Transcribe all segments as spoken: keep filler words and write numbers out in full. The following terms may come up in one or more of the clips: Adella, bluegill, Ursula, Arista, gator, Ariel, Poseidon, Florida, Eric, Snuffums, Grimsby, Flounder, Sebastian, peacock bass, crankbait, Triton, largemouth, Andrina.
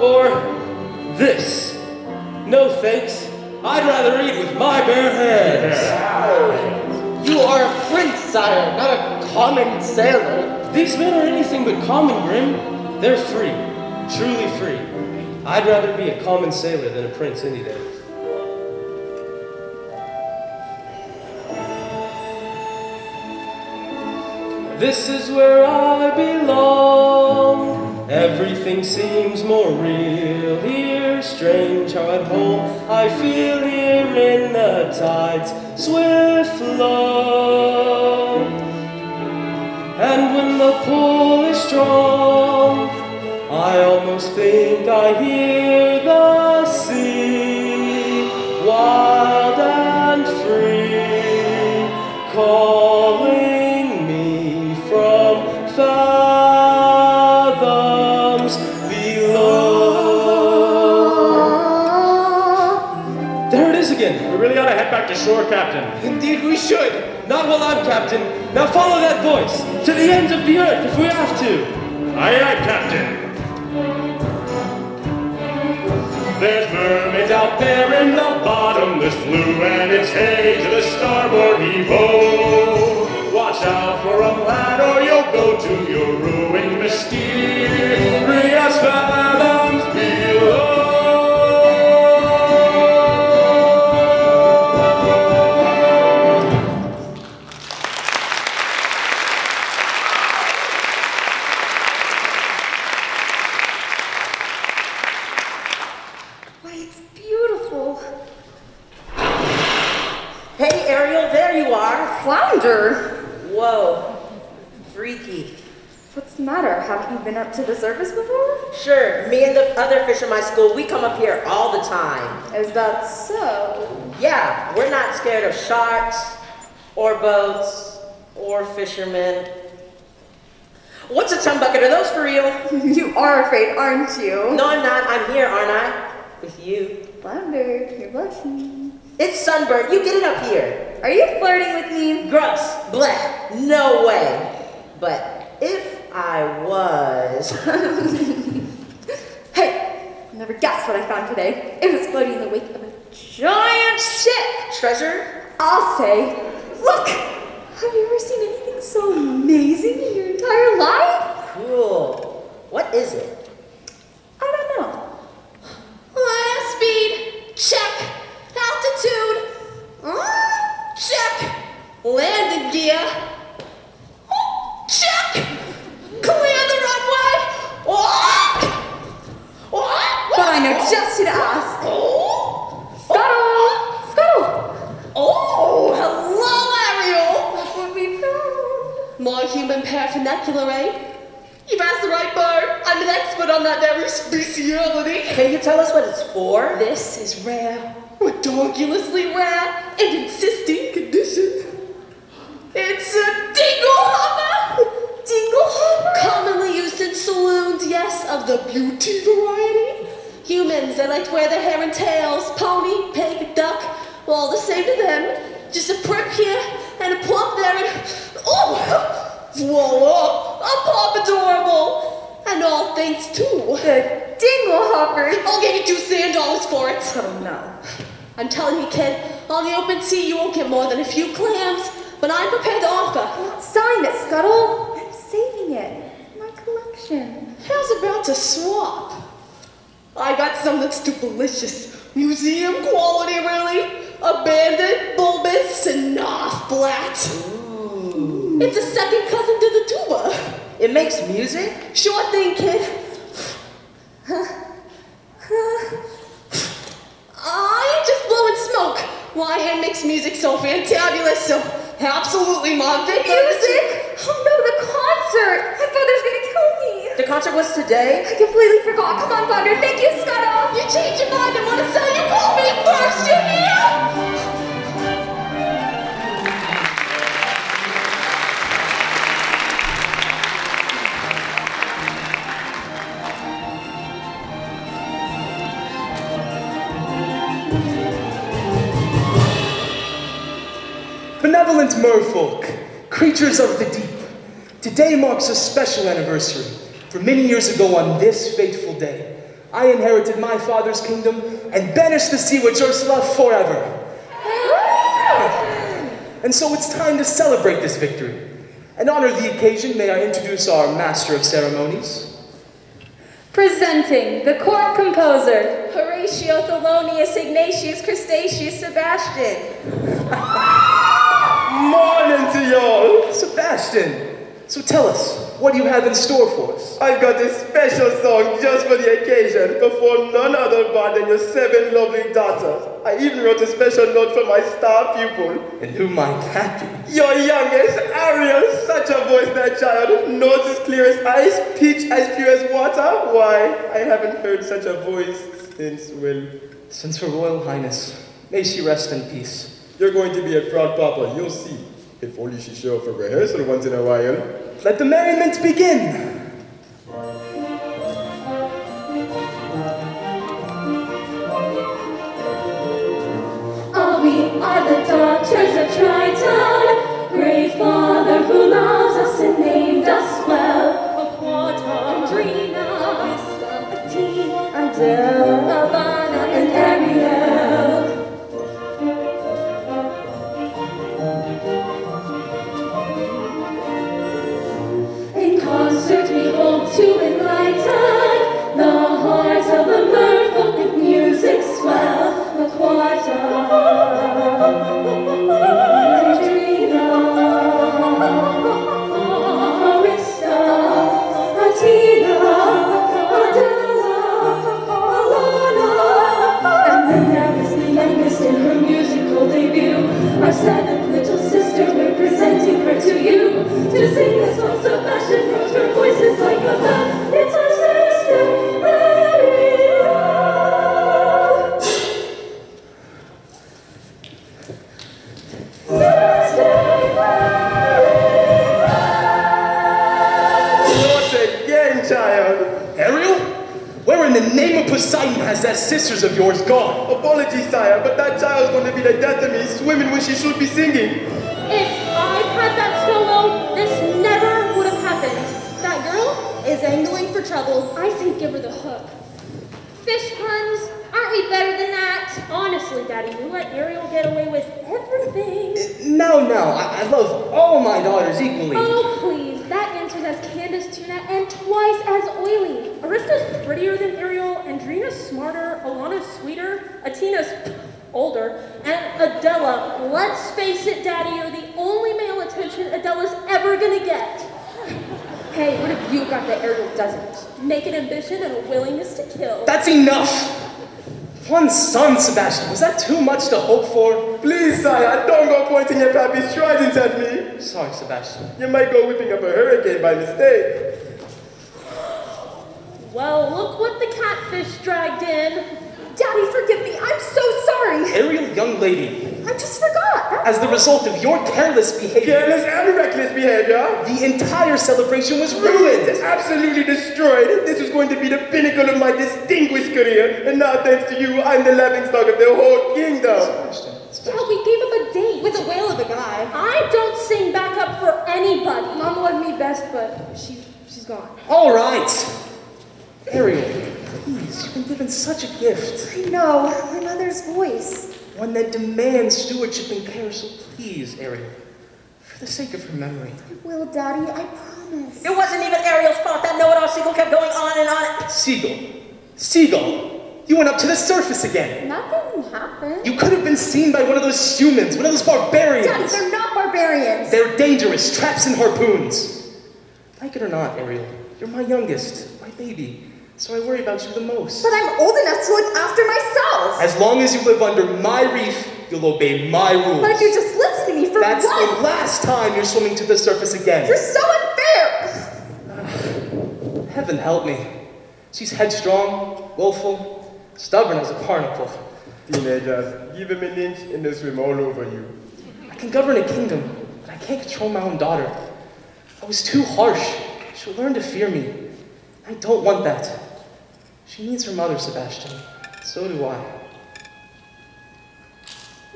or this. No thanks, I'd rather eat with my bare hands. You are a prince, sire, not a common sailor. These men are anything but common, Grim. They're free, truly free. I'd rather be a common sailor than a prince any day. This is where I belong. Everything seems more real here. Strange how at home I feel here in the tide's swift flow. And when the pull is strong, I almost think I hear the sea, wild and free, calling fathoms below. There it is again. We really ought to head back to shore, Captain. Indeed we should. Not while I'm Captain. Now follow that voice to the ends of the earth if we have to. Aye, aye, Captain. There's mermaids out there in the bottomless blue, and it's hey to the starboard heave-ho. Watch out for 'em, lad, or you'll go to your ruin. Mysterious fathoms below. Why, it's beautiful. Hey, Ariel, there you are. Flounder. Whoa, freaky. What's the matter? Haven't you been up to the surface before? Sure, me and the other fish in my school, we come up here all the time. Is that so? Yeah, we're not scared of sharks, or boats, or fishermen. What's a chum bucket? Are those for real? You are afraid, aren't you? No, I'm not. I'm here, aren't I? With you. Flounder, you're lucky. It's sunburned. You get it up here. Are you flirting with me? Gross, bleh, no way. But if I was... Hey, you'll never guess what I found today. It was floating in the wake of a giant ship. Treasure? I'll say. Look, have you ever seen anything so amazing in your entire life? Cool. What is it? I don't know. Uh, speed, check. Altitude, uh? Check! Landing gear. Oh, check! Clear the runway! Oh, oh, but I know just who to ask. Oh, Scuttle! Scuttle! Oh, hello, Ariel! That's what we found. More human paraphernalia, eh? You've asked the right bird. I'm an expert on that very speciality. Can you tell us what it's for? This is rare. Ridiculously rare and insisting condition. It's a dingle hopper! Dingle hopper? Commonly used in saloons, yes, of the beauty variety. Humans, they like to wear their hair and tails. Pony, pig, duck, all the same to them. Just a prick here and a plump there and... Oh! Voila! A pop adorable! And all thanks to... The dingle hopper! I'll give you two sand dollars for it! Oh no. I'm telling you, kid, on the open sea you won't get more than a few clams, but I'm prepared to offer. Sign it, Scuttle. I'm saving it. My collection. How's about to swap? I got some that's too delicious. Museum quality, really. Abandoned, bulbous, and off-flat. Ooh. It's a second cousin to the tuba. It makes music? Sure thing, kid. I'm just blowing smoke. Why it makes music so fantabulous, so absolutely marvelous. Music? Oh no, the concert! My father's gonna kill me. The concert was today? I completely forgot. Come on, Flounder. Thank you, Scuttle. You changed your mind and want to sell your pony first, you hear? Benevolent merfolk, creatures of the deep, today marks a special anniversary, for many years ago on this fateful day, I inherited my father's kingdom and banished the sea witch Ursula forever. And so it's time to celebrate this victory. And honor the occasion, may I introduce our master of ceremonies. Presenting the court composer, Horatio Thelonious Ignatius Crustaceus Sebastian. Morning to y'all! Sebastian, so tell us, what do you have in store for us? I've got a special song just for the occasion, performed none other but than your seven lovely daughters. I even wrote a special note for my star pupil. And who might that be? Your youngest, Ariel, such a voice, that child, notes as clear as ice, pitch as pure as water. Why, I haven't heard such a voice since, well... Since Her Royal Highness. May she rest in peace. You're going to be a proud papa, you'll see. If only she show up for rehearsal once in a while. Let the merriment begin! Oh, we are the daughters of Triton, great father who loves us and named us well. Of water, Trina, Athena, Adele, Havana, and Ariel. To enlighten the hearts of the mirthful with music swell, the quarter, Andrina, Arista, Athena. Sisters of yours gone. Apologies, sire, but that child's going to be the death of me, swimming when she should be singing. If I had that solo, this never would have happened. That girl is angling for trouble. I say give her the hook. Fish puns, aren't we better than that? Honestly, Daddy, you let Ariel get away with everything. No, no, I, I love all my daughters equally. Oh, please, that answer's as Candace tuna and twice as oily. Arista's prettier than Ariel, Andrina's smarter, Alana's sweeter, Atina's older, and Adela, let's face it, Daddy, you're the only male attention Adela's ever gonna get. Hey, what have you got that Ariel doesn't? Make an ambition and a willingness to kill. That's enough! One son, Sebastian, was that too much to hope for? Please, sire, don't go pointing your pappy's trident at me. Sorry, Sebastian. You might go whipping up a hurricane by mistake. Well, look what the catfish dragged in. Daddy, forgive me. I'm so sorry. Ariel, young lady. I just forgot. That's As the result of your careless behavior. Careless and reckless behavior. The entire celebration was ruined. Absolutely destroyed. This was going to be the pinnacle of my distinguished career. And now, thanks to you, I'm the laughingstock of the whole kingdom. Yeah, we gave him a date. With a whale of a guy. I don't sing back up for anybody. Mom loved me best, but she, she's gone. All right. Ariel, please, you've been given such a gift. I know, her mother's voice. One that demands stewardship and care, so please, Ariel, for the sake of her memory. I will, Daddy, I promise. It wasn't even Ariel's fault. That know-it-all seagull kept going on and on. Seagull, seagull, you went up to the surface again. Nothing happened. You could have been seen by one of those humans, one of those barbarians. Daddy, they're not barbarians. They're dangerous, traps and harpoons. Like it or not, Ariel, you're my youngest, my baby. So I worry about you the most. But I'm old enough to look after myself. As long as you live under my reef, you'll obey my rules. But if you just listen to me for That's what? The last time you're swimming to the surface again. You're so unfair! Uh, heaven help me. She's headstrong, willful, stubborn as a barnacle. Teenagers, give him an inch and they'll swim all over you. I can govern a kingdom, but I can't control my own daughter. I was too harsh. She'll learn to fear me. I don't want that. She needs her mother, Sebastian. So do I.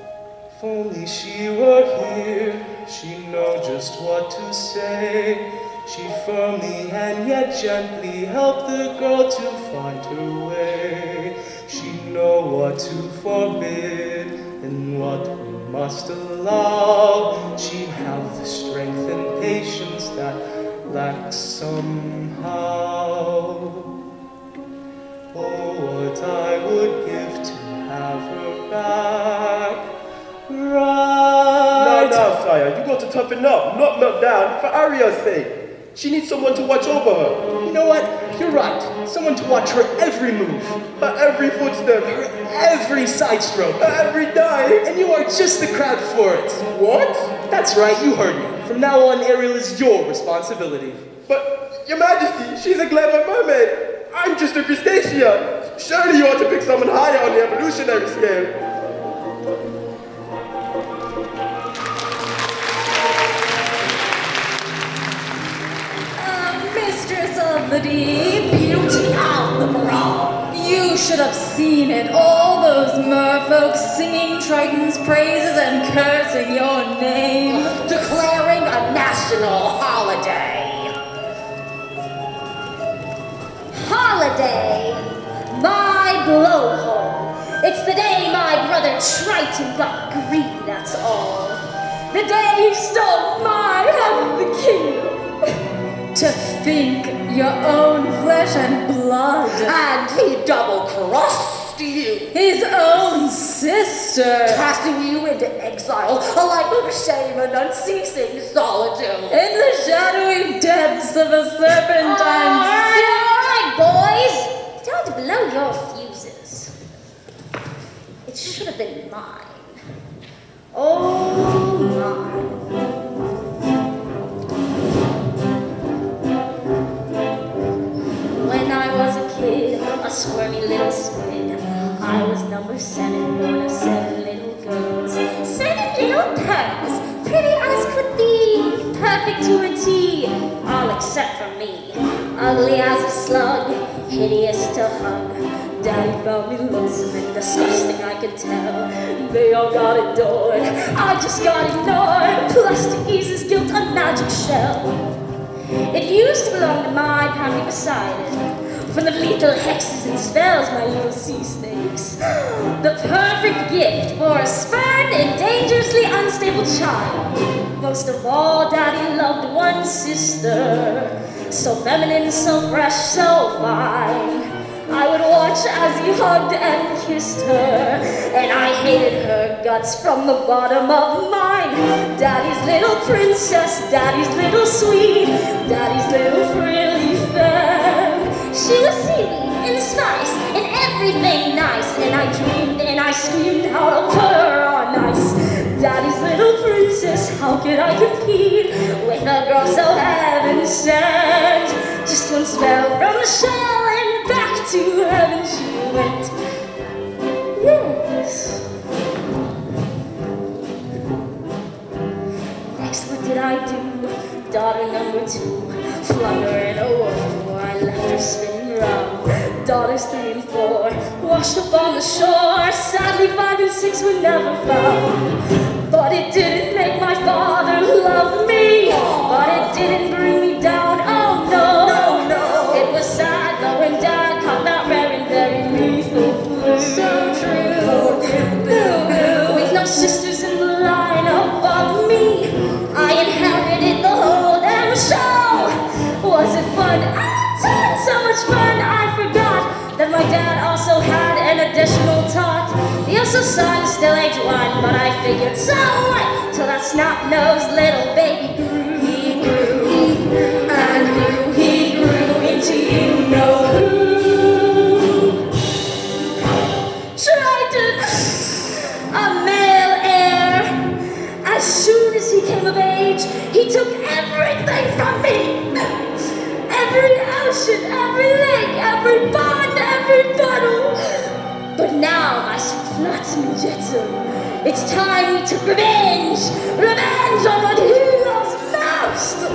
If only she were here, she'd know just what to say. She firmly and yet gently helped the girl to find her way. She knew what to forbid and what we must allow. She held the strength and patience that lacked somehow. Oh, what I would give to have her back, right? No, no, sire, you got to toughen up, not melt down, for Ariel's sake. She needs someone to watch over her. You know what? You're right. Someone to watch her every move, her every footstep, her every side stroke, her every dive. And you are just the crowd for it. What? That's right, you heard me. From now on, Ariel is your responsibility. But, Your Majesty, she's a clever mermaid. I'm just a crustacean. Surely you ought to pick someone higher on the evolutionary scale. Ah, mistress of the deep, beauty out the brawl. You should have seen it. All those merfolk singing Triton's praises and cursing your name, declaring a national holiday. Holiday, my blowhole. It's the day my brother Triton got green, that's all. The day he stole my half of the kingdom. To think your own flesh and blood. And he double-crossed you. His own sister. Casting you into exile, a life of shame and unceasing solitude. In the shadowy depths of a serpentine sea. Boys, don't blow your fuses. It should have been mine. Oh, mine. When I was a kid, a squirmy little squid, I was number seven, born of seven little girls. Seven little pearls, pretty as could be, perfect to a T, all except for me. Ugly as a slug, hideous to hug. Daddy found me lonesome and disgusting, I could tell. They all got adored, I just got ignored. Plastice's guilt, a magic shell. It used to belong to my family Poseidon, full of lethal hexes and spells, my little sea snakes. The perfect gift for a spurned and dangerously unstable child. Most of all, Daddy loved one sister. So feminine, so fresh, so fine. I would watch as he hugged and kissed her, and I hated her guts from the bottom of mine. Daddy's little princess, Daddy's little sweet, Daddy's little frilly fair. She was seaweed and spice and everything nice, and I dreamed and I screamed how to put her on ice. Daddy's little princess, how could I compete with a girl so heaven sent? Just one spell from the shell and back to heaven she went. Yes. Next, what did I do? Daughter number two, flounder in a whirlpool. I left her spinning round. Daughters three and four, washed up on the shore. Sadly, five and six were never found. But it didn't make my father love me. But it didn't bring me down, oh no. No, no. It was sad though when Dad caught that very, very lethal flu. So true, boo-boo. With no sisters in the line above me, I inherited the whole damn show. Was it fun? I had so much fun, I forgot that my dad also had an additional tot. He also signed still age one, but I figured so what? Till that snot-nosed little baby grew. He grew, he grew, and grew, he grew into you know who. Triton, a male heir. As soon as he came of age, he took everything from me. Every ocean, every lake, every pond, every puddle. But now I see flotsam and jetsam. It's time we took revenge! Revenge on what he loves most!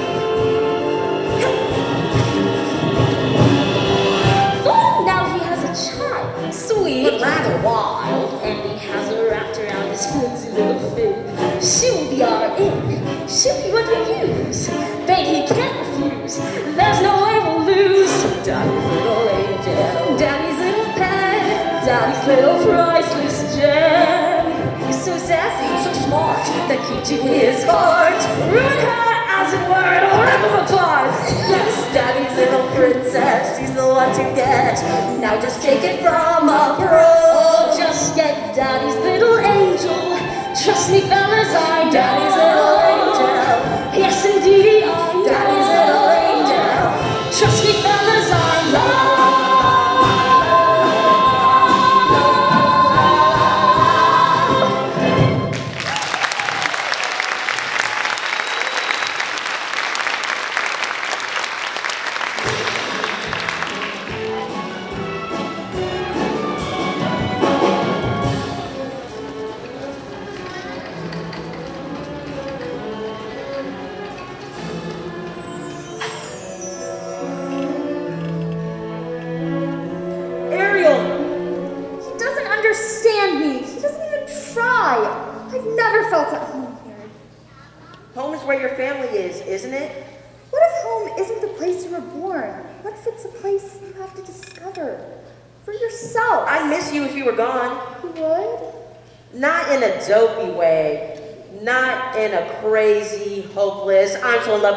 For now he has a child, sweet, but rather wild. And he has her wrapped around his flimsy little fin. She will be our end. She'll be what we use. But he can't refuse. There's no way we'll lose. Daddy's little angel, Daddy's little pet, Daddy's little priceless gem. He's so sassy, so smart, that keeps you in his heart. Ruin her, as it were, and I'll rip him apart. Yes, Daddy's little princess, he's the one to get. Now just take it from a pro. Just get Daddy's little angel. Trust me, fellas, I know. Daddy's little angel. Yes, indeed, I know. Daddy's little angel. Trust me, fellas, I love,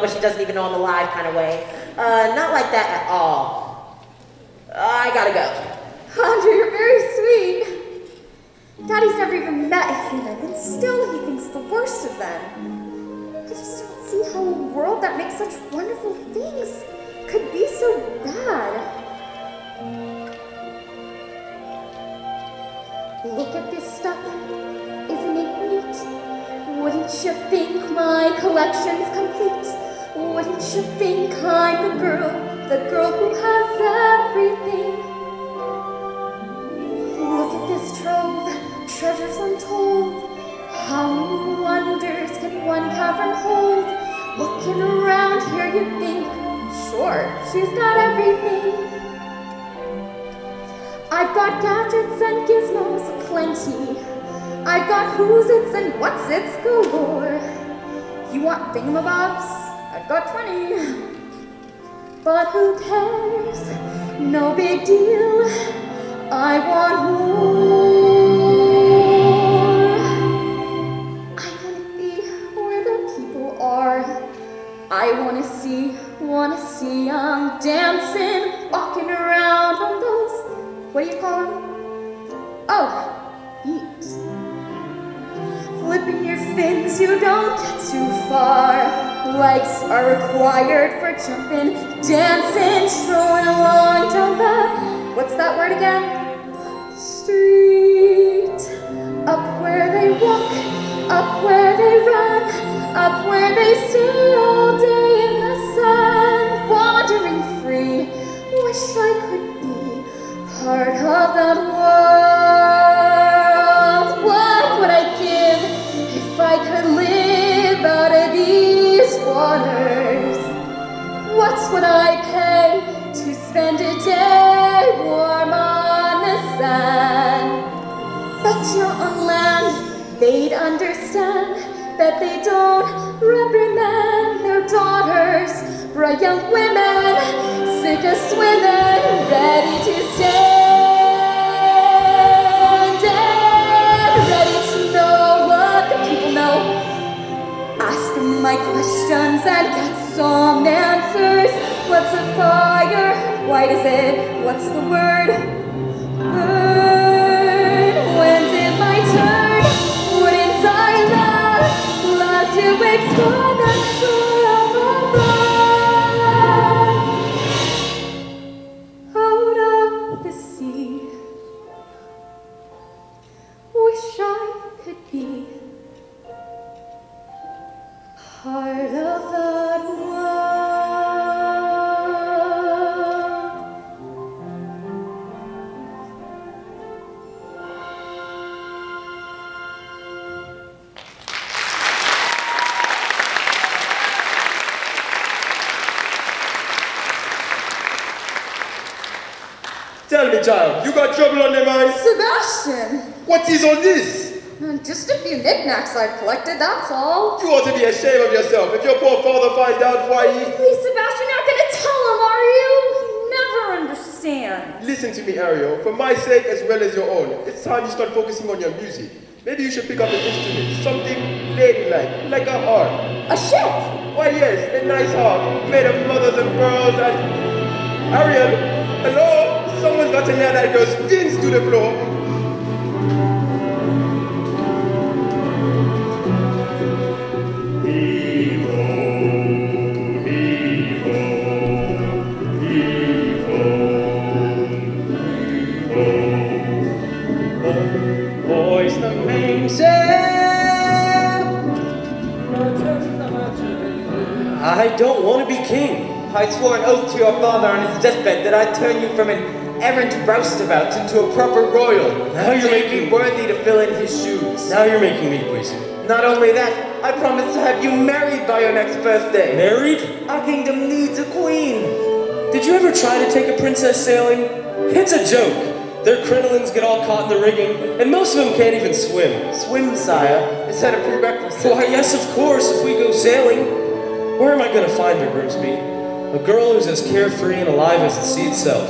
but she doesn't even know I'm alive kind of way. Uh, not like that at all. I gotta go. Flounder, you're very sweet. Daddy's never even met a human, and still he thinks the worst of them. I just don't see how a world that makes such wonderful things could be so bad. Look at this stuff. Isn't it neat? Wouldn't you think my collection's complete? Wouldn't you think I'm the girl, the girl who has everything? Look at this trove, treasures untold. How many wonders can one cavern hold? Looking around here you think, sure, she's got everything. I've got gadgets and gizmos plenty. I've got who's its and what's its galore. You want thingamabobs? I've got twenty. But who cares? No big deal. I want more. I wanna be where the people are. I wanna see, wanna see 'em dancing, walking around on those, what do you call them? Oh, yeet. Flipping your fins, you don't get too far. Legs are required for jumping, dancing, strolling along down the, what's that word again? Street. Up where they walk, up where they run, up where they stay all day in the sun. Wandering free, wish I could be part of that world. What would I give? If I could live out of these waters, what would I pay to spend a day warm on the sand? Bet you're on land, they'd understand that they don't reprimand their daughters, bright young women, sick of swimming, ready to stand and ready to know. Ask them my questions and get some answers. What's a fire? Why is it? What's the word? Burn. When's it my turn? Wouldn't I love, love to explore the soul of the world? Out of the sea. Wish I could be part of that world. Tell me, child, you got trouble on the mind? Sebastian! What is all this? Just a few knickknacks I've collected, that's all. You ought to be ashamed of yourself if your poor father finds out why he... Please, Sebastian, you're not going to tell him, are you? He'll never understand. Listen to me, Ariel, for my sake as well as your own. It's time you start focusing on your music. Maybe you should pick up an instrument, something ladylike, like a harp. A ship? Why, yes, a nice harp, made of mothers and pearls and... Ariel, hello? Someone's got a nail that goes spins to the floor. I don't want to be king. I swore an oath to your father on his deathbed that I'd turn you from an errant roustabout into a proper royal. Now you're making me worthy to fill in his shoes. Now you're making me crazy. Not only that, I promise to have you married by your next birthday. Married? Our kingdom needs a queen. Did you ever try to take a princess sailing? It's a joke. Their crinolines get all caught in the rigging, and most of them can't even swim. Swim, sire? Is that a prerequisite? Why, yes, of course, if we go sailing. Where am I going to find her, Grimsby? A girl who's as carefree and alive as the sea itself.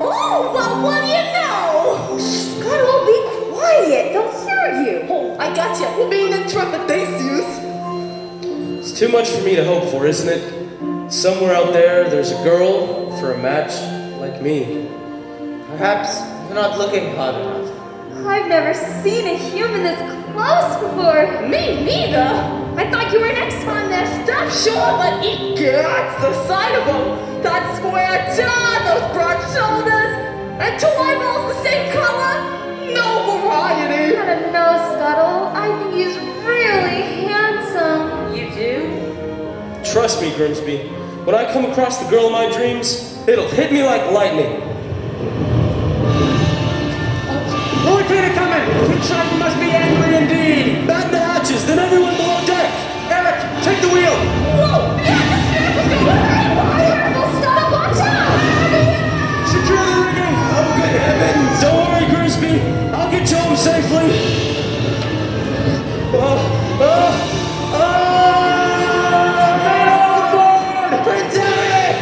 Oh, well, what do you know? Shh, God, all be quiet. They'll hear you. Oh, I got you. We'll be in the trepidatious. It's too much for me to hope for, isn't it? Somewhere out there, there's a girl for a match like me. Perhaps... You're not looking hard enough. I've never seen a human this close before. Me neither. I thought you were next on their stuff. Sure, but it gets the sight of them. That square jaw, those broad shoulders, and two eyeballs the same color. No variety. I don't know, Scuttle. I think he's really handsome. You do? Trust me, Grimsby. When I come across the girl of my dreams, it'll hit me like lightning. Lord Peter coming! King Triton must be angry indeed! Batten the hatches, then everyone below deck! Eric, take the wheel! Whoa! The atmosphere was going haywire! We'll stop! Watch out! Secure the rigging! Oh, good heavens! Don't worry, Grimsby! I'll get you home safely! Oh! Oh! Oh! Man overboard! Prince Eric!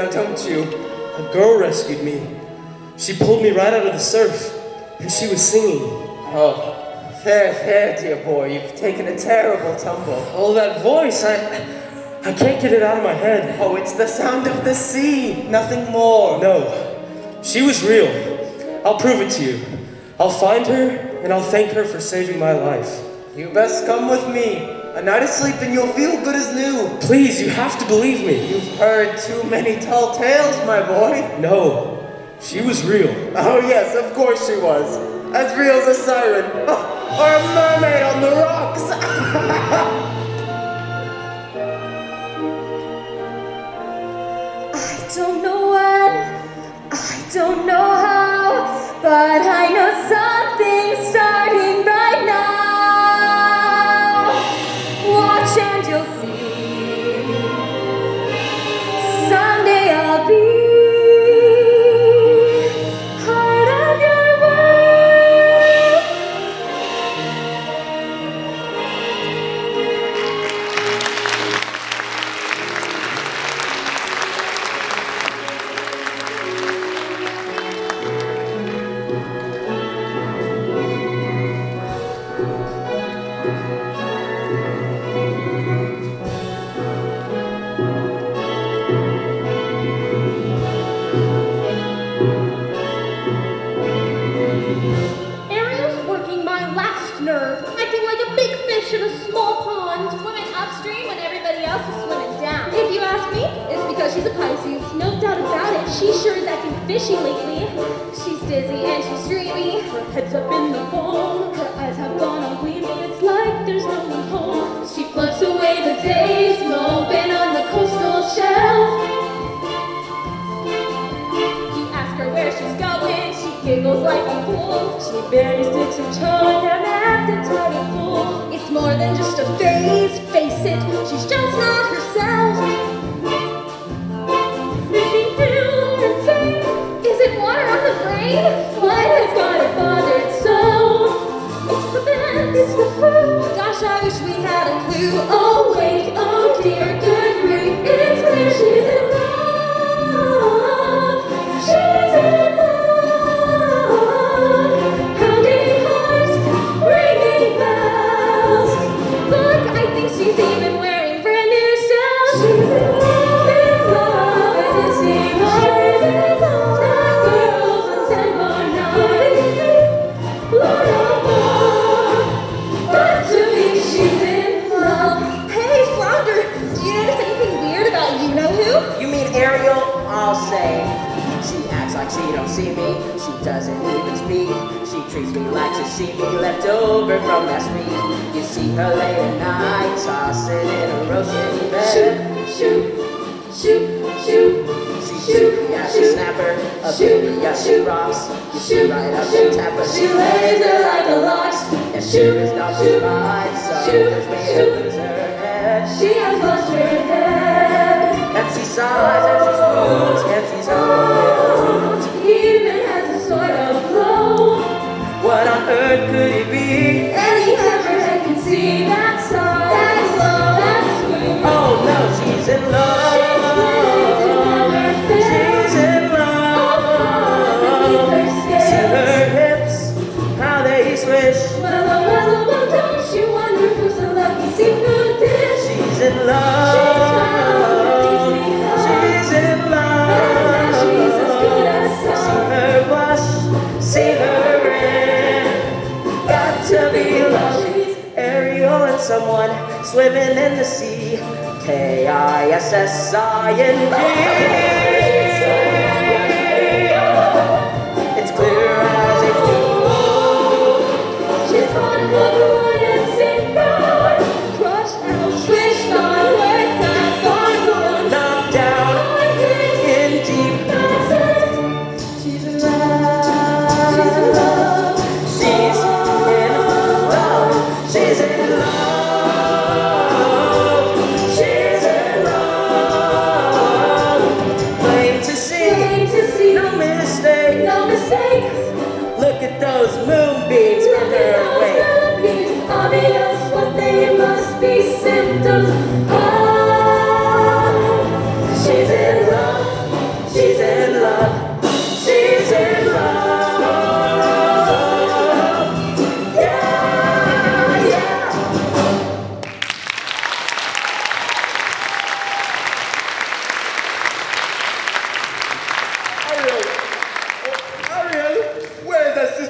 Now, don't you? A girl rescued me. She pulled me right out of the surf, and she was singing. Oh, fair, fair, dear boy. You've taken a terrible tumble. Oh, that voice. I, I can't get it out of my head. Oh, it's the sound of the sea. Nothing more. No, she was real. I'll prove it to you. I'll find her, and I'll thank her for saving my life. You best come with me. A night of sleep and you'll feel good as new. Please, you have to believe me. You've heard too many tall tales, my boy. No, she was real. Oh yes, of course she was. As real as a siren. Oh, or a mermaid on the rocks. I don't know when, I don't know how, but I know something's starting right now. Watch and you'll see. Someday I'll be part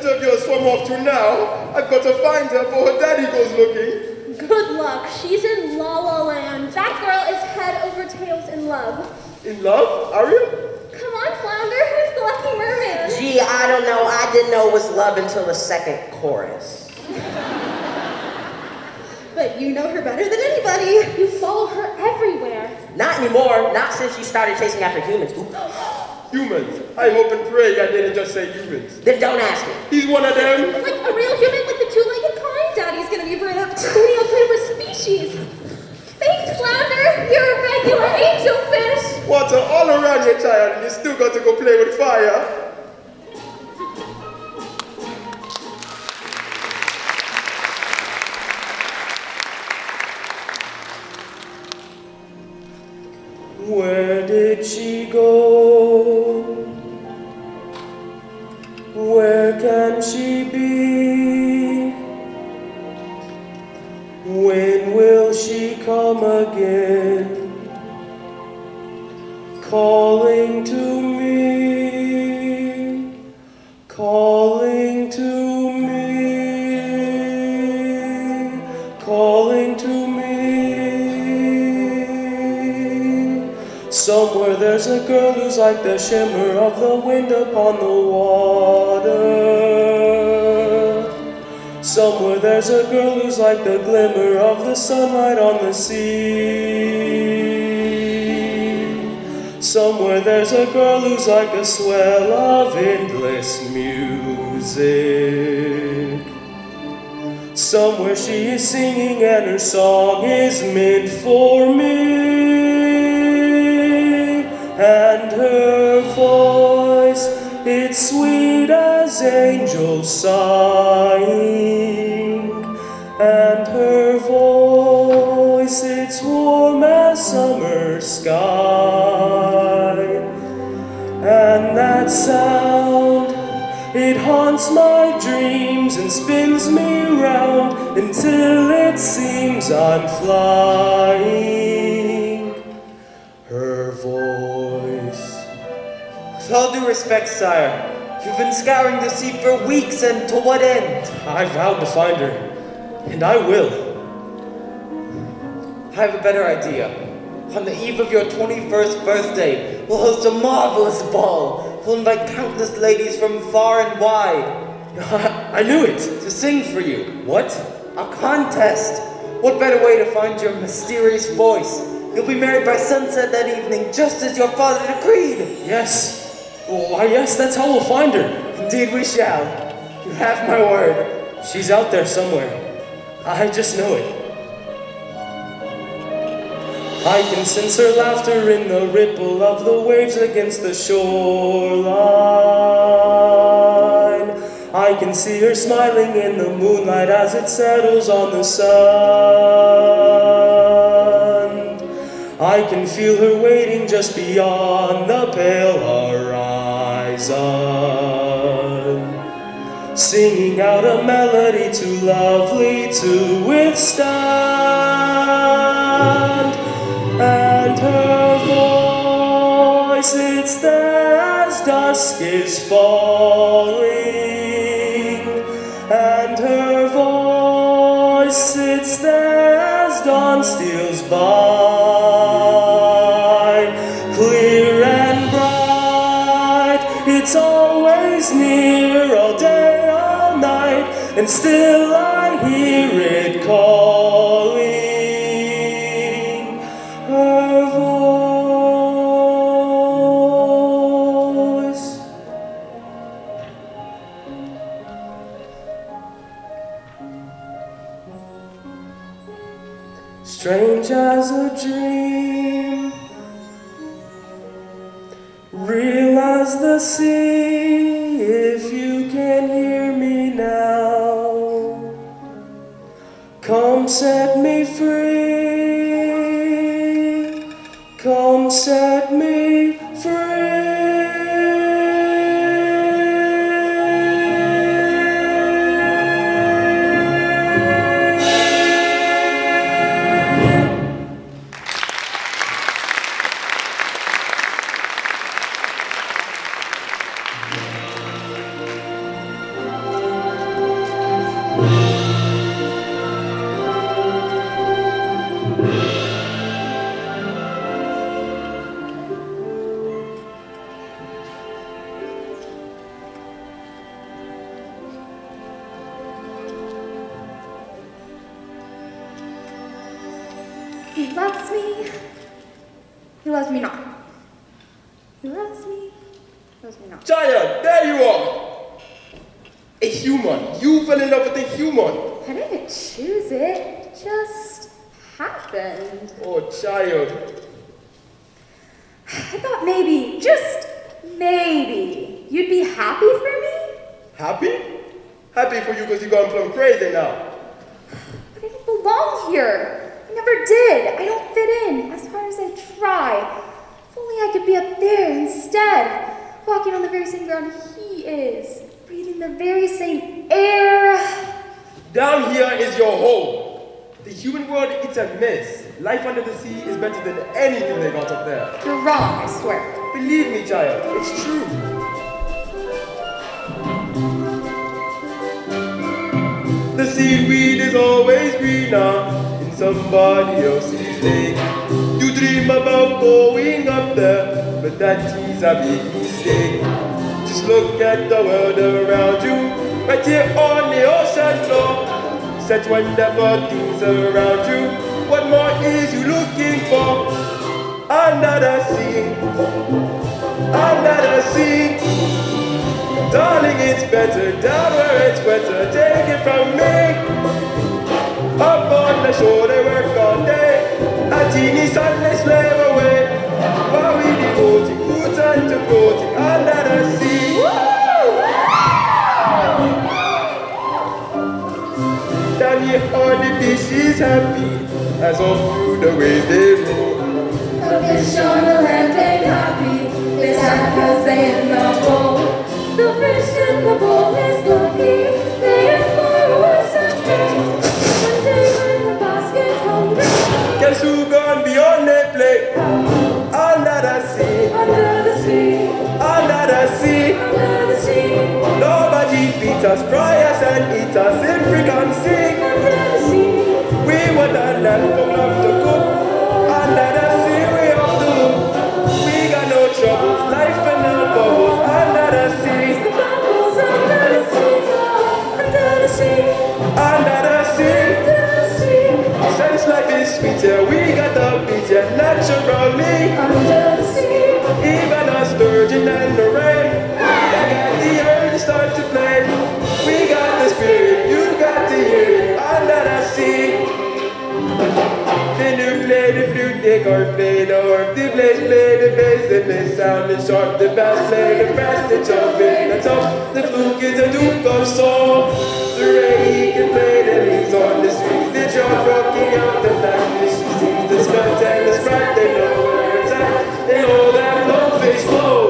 of your girl swam off to now. I've got to find her before her daddy goes looking. Good luck. She's in La La Land. That girl is head over tails in love. In love? Ariel? Come on, Flounder. Who's the lucky mermaid? Gee, I don't know. I didn't know it was love until the second chorus. But you know her better than anybody. You follow her everywhere. Not anymore. Not since you started chasing after humans. Humans? I hope and pray I didn't just say humans. Then don't ask me. He's one of them. Like a real human with the two-legged kind. Daddy's gonna be bringing up to the outside of her species. Thanks, Flounder. You're a regular angel fish. Water all around your child, and you still got to go play with fire. Where did she go? Where can she be? When will she come again? Calling to me, calling to me, calling to me. Somewhere there's a girl who's like the shimmer of the wind upon the water. Somewhere there's a girl who's like the glimmer of the sunlight on the sea. Somewhere there's a girl who's like a swell of endless music. Somewhere she is singing and her song is meant for me. And her voice, it's sweet as angels sighing. And her voice, it's warm as summer sky. And that sound, it haunts my dreams and spins me round until it seems I'm flying. Her voice. With all due respect, sire, you've been scouring the sea for weeks, and to what end? I vowed to find her, and I will. I have a better idea. On the eve of your twenty-first birthday, we'll host a marvelous ball. We'll invite countless ladies from far and wide. I knew it! To sing for you. What? A contest! What better way to find your mysterious voice? You'll be married by sunset that evening, just as your father decreed. Yes. Why, yes, that's how we'll find her. Indeed we shall. You have my word. She's out there somewhere. I just know it. I can sense her laughter in the ripple of the waves against the shoreline. I can see her smiling in the moonlight as it settles on the sand. I can feel her waiting just beyond the pale horizon. Singing out a melody too lovely to withstand. And her voice, it's there as dusk is falling. And her voice, it's there as dawn steals by. Clear and bright, it's always near all day and still I hear it calling, her voice. Strange as a dream, real as the sea, if you can hear me now. Come set me free, come set me free. He loves me. He loves me not. He loves me. He loves me not. Jaya, there you are. A human. You fell in love with a human. I didn't choose it. It just happened. Oh, child. I thought maybe, just maybe, you'd be happy for me. Happy? Happy for you because you've gone plumb crazy now. But I don't belong here. I never did. I don't fit in as hard as I try. If only I could be up there instead, walking on the very same ground he is, breathing the very same air. Down here is your home. The human world, it's a mess. Life under the sea is better than anything they got up there. You're wrong, I swear. Believe me, child, it's true. The seaweed is always greener in somebody else's lake. You dream about going up there, but that is a big mistake. Just look at the world around you, right here on the ocean floor. Such wonderful things around you. What more is you looking for? Under the sea, under the sea. Darling, it's better down where it's wetter. Take it from me. Up on the shore they work all day. A teeny sun they slave away. While we devoting food and to floating under the sea. Woo! Down here all the fish is happy as all through the waves they roll. The fish on the land ain't happy. It's happy 'cause they in the bowl. The fish in the bowl is lucky, they are far worse than me. One day when the basket's hungry, guess who gone beyond their plate? Under the sea, under the sea, under the sea, under the sea. Nobody beat us, fry us and eat us if we can sing. Under the sea, we want a land for love to cook. Under the sea, we have to look. We got no troubles, life and no bubbles. Under the sea. Under the sea, since life is sweeter, we got the beat here naturally. Under the sea, even a sturgeon and the rain, and the earth start to play. We got the spirit, you got to hear it. Under the sea, the new play, the flute, the guard play, the harp, the blaze play, the bass, the bass sound is sharp, the bass play, the brass, the trumpet, the top, the fluke is the duke of soul. The rain, he can play the leaves on the strings. The drum rocking out the blackfish. She sings the scuds and the sprite. They know where it's at. They know that blowfish flow.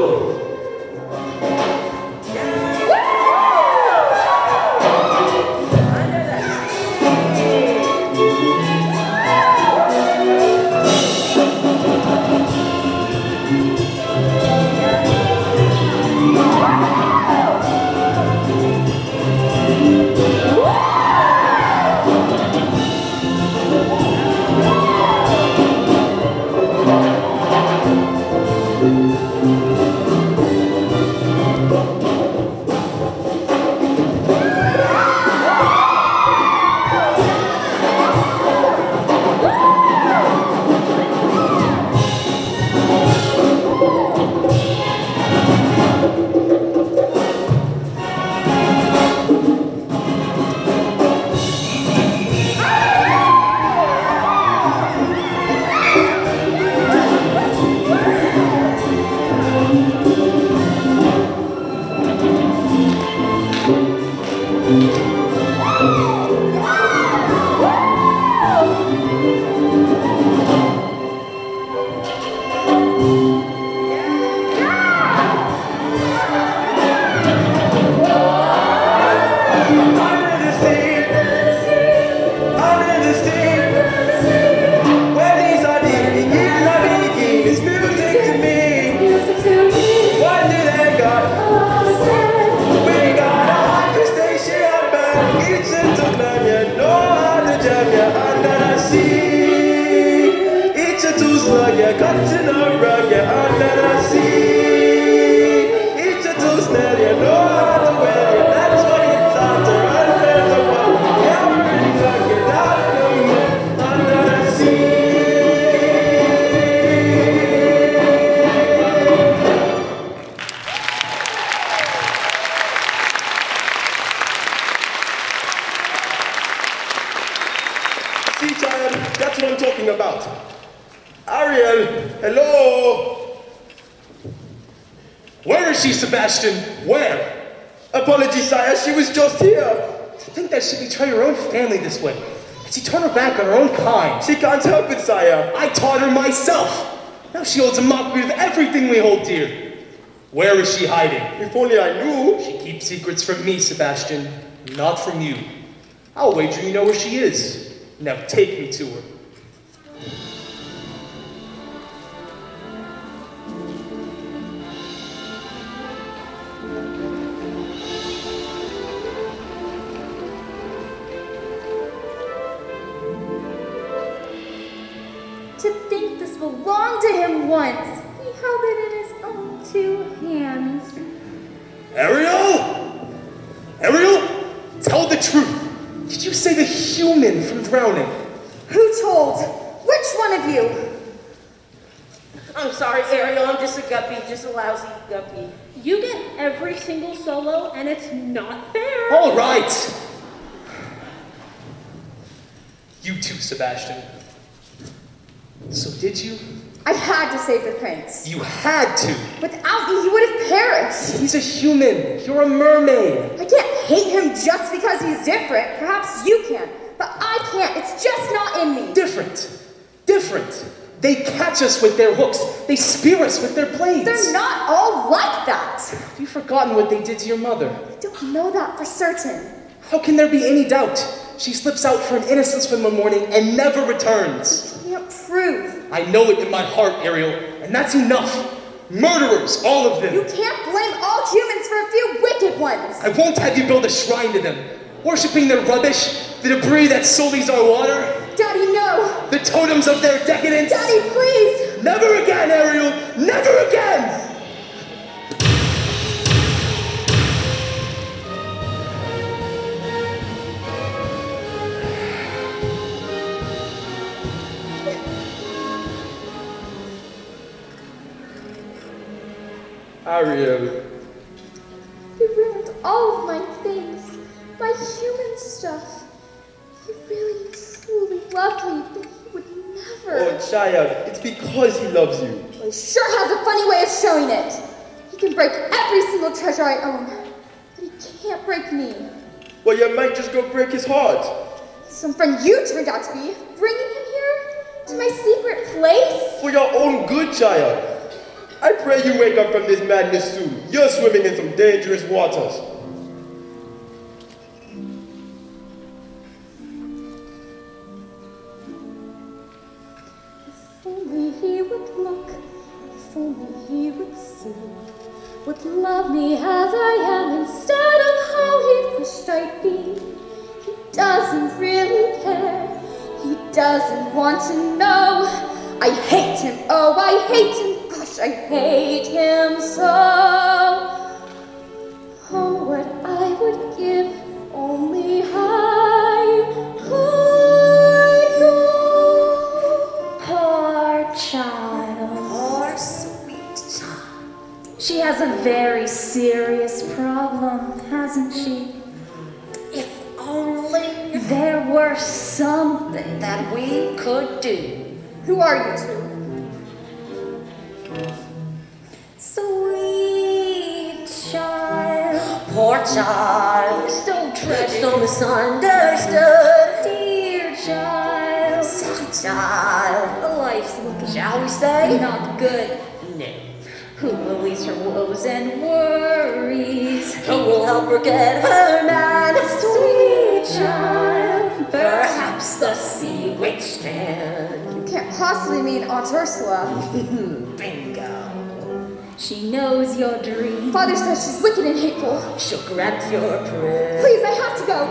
That's what I'm talking about. Ariel, hello? Where is she, Sebastian? Where? Apologies, sire, she was just here. To think that she betrayed her own family this way. She turned her back on her own kind. She can't help it, sire. I taught her myself. Now she holds a mockery of everything we hold dear. Where is she hiding? If only I knew. She keeps secrets from me, Sebastian, not from you. I'll wager you know where she is. Now take me to her. To think this belonged to him once. He held it in his own two hands. Ariel? Ariel? Tell the truth. Did you save a human from drowning? Who told? Which one of you? I'm sorry, Ariel. I'm just a guppy. Just a lousy guppy. You get every single solo, and it's not fair. All right. You too, Sebastian. So did you? I had to save the prince. You had to. Without me, he would have perished. He's a human. You're a mermaid. I can't hate him just because he's different. Perhaps you can, but I can't. It's just not in me. Different. Different. They catch us with their hooks. They spear us with their blades. They're not all like that. Have you forgotten what they did to your mother? I don't know that for certain. How can there be any doubt? She slips out for an innocent swim one morning and never returns. You can't prove. I know it in my heart, Ariel, and that's enough. Murderers, all of them. You can't blame all humans for a few wicked ones. I won't have you build a shrine to them, worshipping their rubbish, the debris that sullies our water. Daddy, no. The totems of their decadence. Daddy, please. Never again, Ariel, never again. Ariel. You ruined all of my things, my human stuff. You really, truly loved me, but you would never. Oh, child, it's because he loves you. Well, he sure has a funny way of showing it. He can break every single treasure I own, but he can't break me. Well, you might just go break his heart. Some friend you turned out to be, bringing him here to my secret place? For your own good, child. I pray you wake up from this madness soon. You're swimming in some dangerous waters. If only he would look, if only he would see, would love me as I am instead of how he wished I'd be. He doesn't really care, he doesn't want to know. I hate him, oh, I hate him. I hate him so. Oh, what I would give, only I could. Poor child. Poor sweet child. She has a very serious problem, hasn't she? If only there were something that we could do. Who are you two? Sweet child, poor child, so tragic, so misunderstood. Dear child, sweet child, life's looking, shall we say, not good. No. Who will ease her woes and worries? Who will help her get her man? Sweet child, perhaps the sea witch can. You can't possibly mean Aunt Ursula. Bingo. She knows your dream. Father says she's wicked and hateful. She'll grant your prayer. Please, I have to go.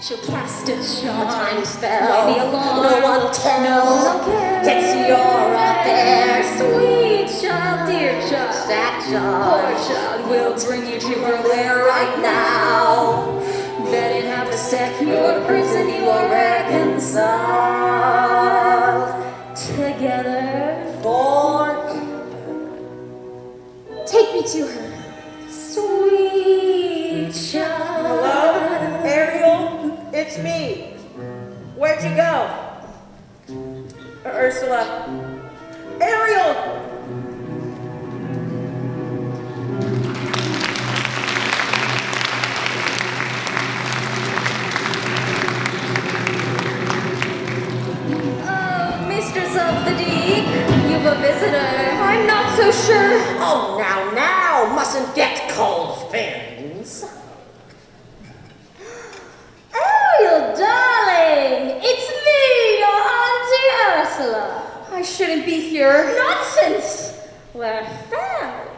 She'll cast a shot. A time spell. Maybe alone. No one will tell. No one cares. It's your affair. Sweet child, dear child. Sad child. Poor child. We'll bring you to her lair right now. Then in half a sec, your prison you will reconcile. Together. For take me to her. Sweet child. Hello? Ariel? It's me. Where'd you go? Ursula. Ariel! A visitor. I'm not so sure. Oh, now, now, mustn't get cold fins. Ariel, darling, it's me, your Auntie Ursula. I shouldn't be here. Nonsense. Where are you?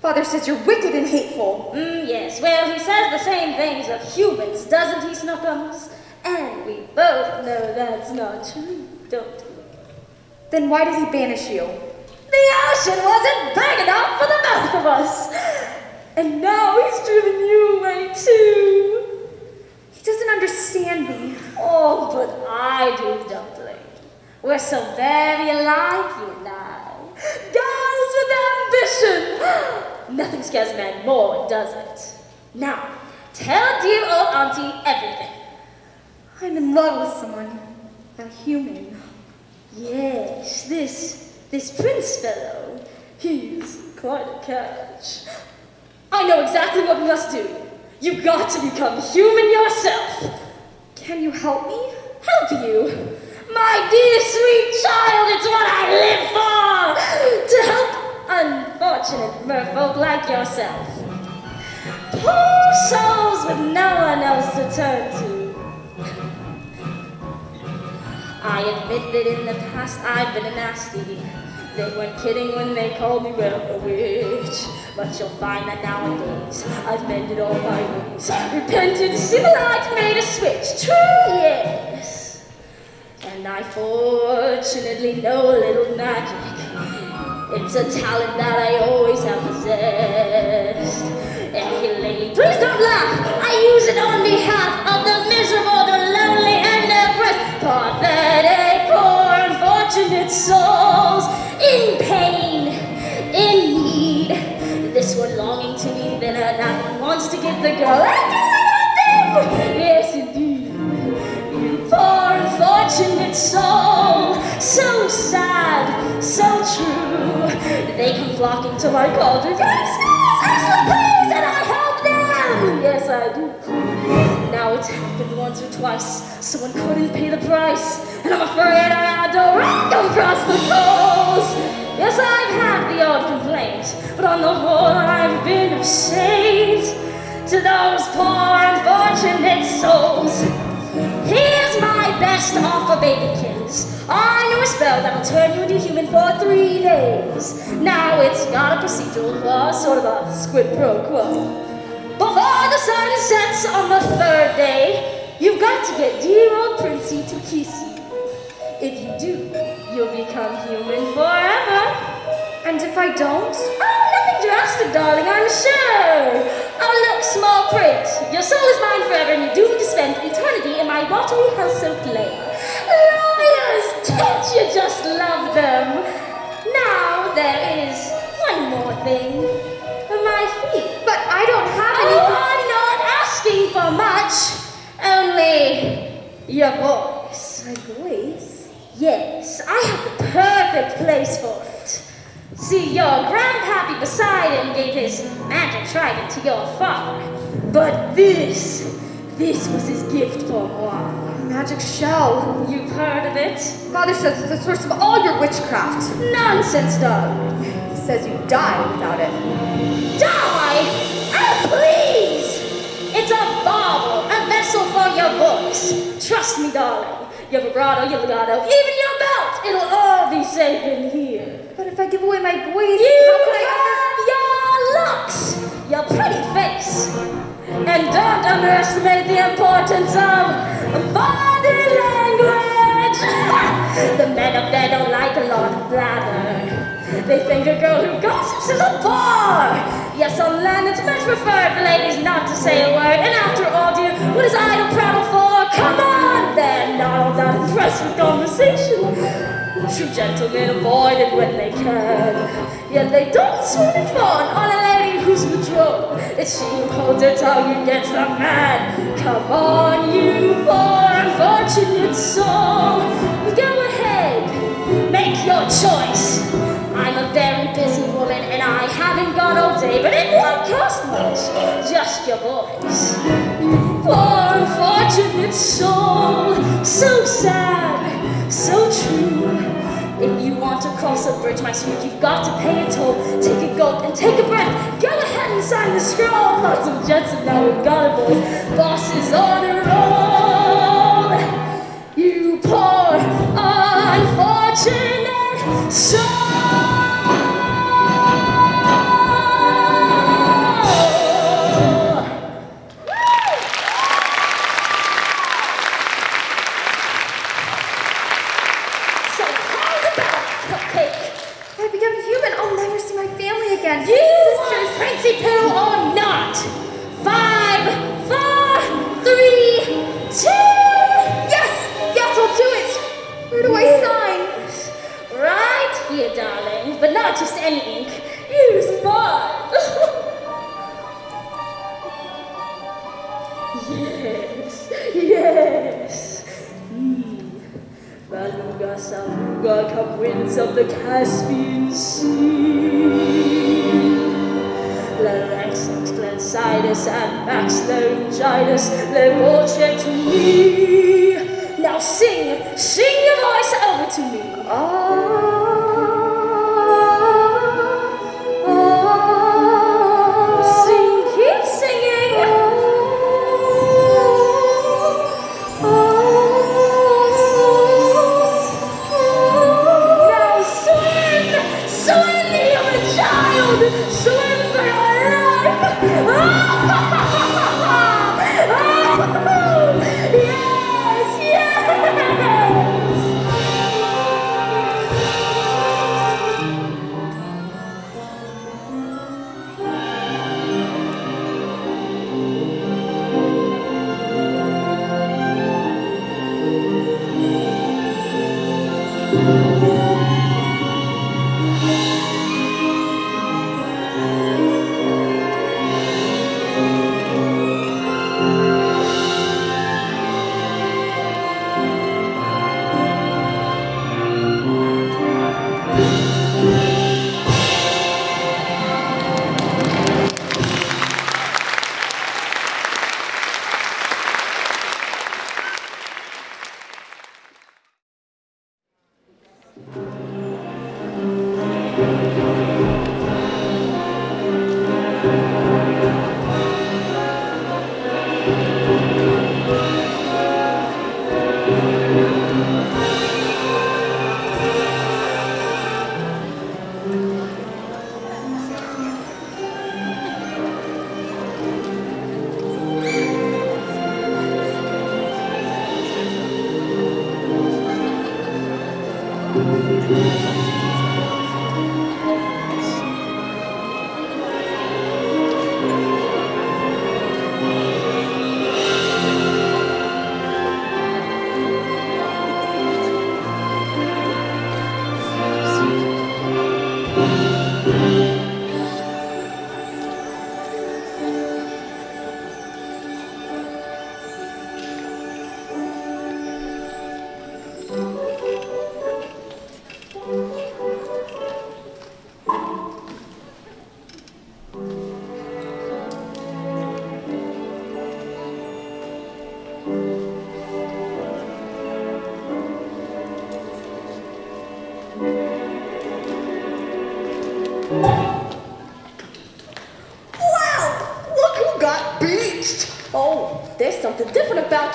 Father says you're wicked and hateful. Mm, yes, well, he says the same things of humans, doesn't he, Snuffums? And we both know that's not true, don't we? Then why did he banish you? The ocean wasn't big enough for the both of us. And now he's driven you away too. He doesn't understand me. Oh, but I do, dumpling. We're so very alike, you and I. Girls with ambition. Nothing scares men more, does it? Now, tell dear old auntie everything. I'm in love with someone, a human. Yes, this, this prince fellow, he's quite a catch. I know exactly what we must do. You've got to become human yourself. Can you help me? Help you? My dear sweet child, it's what I live for! To help unfortunate merfolk like yourself. Poor souls with no one else to turn to. I admit that in the past I've been a nasty. They weren't kidding when they called me, well, a witch. But you'll find that nowadays I've mended all my ways. Repented, civilized, made a switch. True, yes. And I fortunately know a little magic. It's a talent that I always have possessed. Hey, lady, please don't laugh. I use it on behalf of the miserable, the lonely, and the pathetic. Souls in pain, in need. This one longing to be thinner, that one wants to give the girl everything. Yes, indeed. You poor unfortunate soul, so sad, so true. They come flocking to my cauldron. Yes, Ursula, please, and I help them. Yes, I do. Now it's happened once or twice. Someone couldn't pay the price, and I'm afraid I had to rank across the coals. Yes, I've had the odd complaint, but on the whole I've been of shade to those poor unfortunate souls. Here's my best offer, baby kids. I know a spell that'll turn you into human for three days. Now it's got a procedural clause, sort of a squid pro quo. Before the sun sets on the third day, you've got to get dear old Princey to kiss you. If you do, you'll become human forever. And if I don't? Oh, nothing drastic, darling, I'm sure. Oh, look, small print. Your soul is mine forever, and you're doomed to spend eternity in my watery house-soaked lair. Lawyers, don't you just love them? Now, there is one more thing. My feet. But I don't have any. Oh, I'm not asking for much. Only your voice. My voice? Yes, I have the perfect place for it. See, your grandpappy Poseidon gave his magic trident to your father. But this, this was his gift for moi. Magic shell. You've heard of it? Father says it's the source of all your witchcraft. Nonsense, darling. He says you die without it. Die? Oh, please! It's a bauble, a vessel for your voice. Trust me, darling. Your vibrato, your legato, even your belt, it'll all be safe in here. But if I give away my voice, how could I have your looks, your pretty face. And don't underestimate the importance of body language. The men up there don't like a lot of blather. They think a girl who gossips is a bore! Yes, on land it's much preferred for ladies not to say a word. And after all, dear, what is idle prattle for? Come on! They're not all that impressed with conversation. True gentlemen avoid it when they can. Yet they don't swoon it fond on a lady who's withdrawn. It's she who holds her tongue who gets the man. Come on, you poor unfortunate soul. Go ahead. choice. I'm a very busy woman and I haven't got all day, but it won't cost much. Just your voice. Poor unfortunate soul, so sad, so true. If you want to cross a bridge, my sweet, you've got to pay a toll. Take a gulp and take a breath. Go ahead and sign the scroll. Lots of jets and now we've got a voice. Boss is on a roll. You poor unfortunate soul.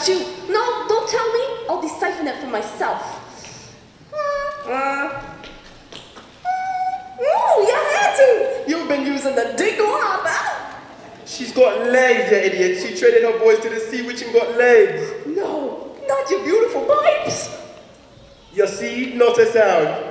You. No, don't tell me. I'll decipher that for myself. Uh, oh, you had to. You've been using the dick up, huh? She's got legs, you idiot. She traded her voice to the sea witch and got legs. No, not your beautiful pipes. You see, not a sound.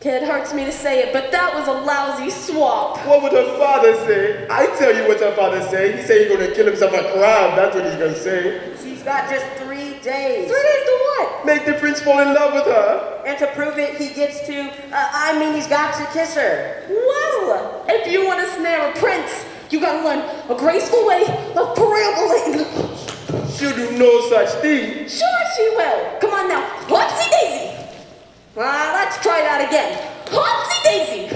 Kid, hurts me to say it, but that was a lousy swap. What would her father say? I tell you what her father said. He said he's going to kill himself a crowd. That's what he's going to say. She's got just three days. Three days to what? Make the prince fall in love with her. And to prove it, he gets to, uh, I mean, he's got to kiss her. Well, if you want to snare a prince, you got to learn a graceful way of perambulating. She'll do no such thing. Sure she will. Come on now. Whoopsie daisy. Well, let's try that again. Popsy daisy!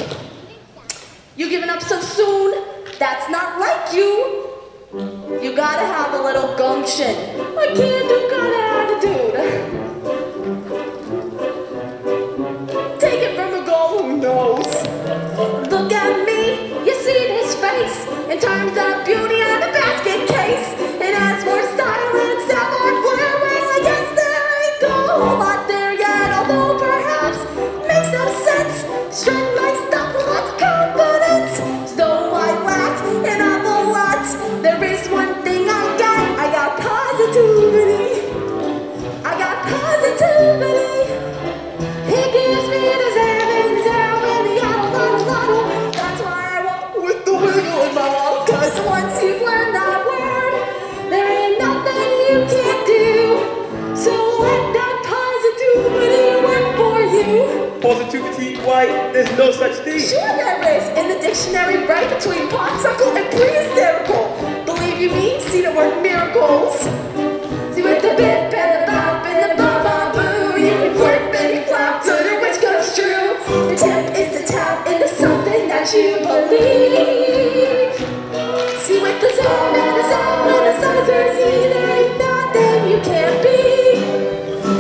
You giving up so soon? That's not like you. You gotta have a little gumption. I can't do gotta attitude. Take it from a girl who knows. Look at me, you see in his face. In terms of beauty and a basket case. It has more style and savor flair. Well, I guess there ain't a whole lot there yet. Although perhaps makes no sense. Straight laced stuff, lots of confidence. Though I lack an awful lot. There is one thing I got. I got positivity. I got positivity. He gives me his heavens out and he had a lot, a lot. That's why I walk with the wiggle in my mouth. Cause once you've learned that word, there ain't nothing you can't do. So let that positivity work for you. Positivity? Why? There's no such thing. Sure there is. In the dictionary, right between popsicle and pre-hysterical. Believe you me, see the word miracles. See with the bip and the bop and the ba-ba-boo. You can work and you flop till your wish comes true. The tip is to tap into something that you believe. See with the zone and the zone and the sizers, see there ain't nothing you can't be.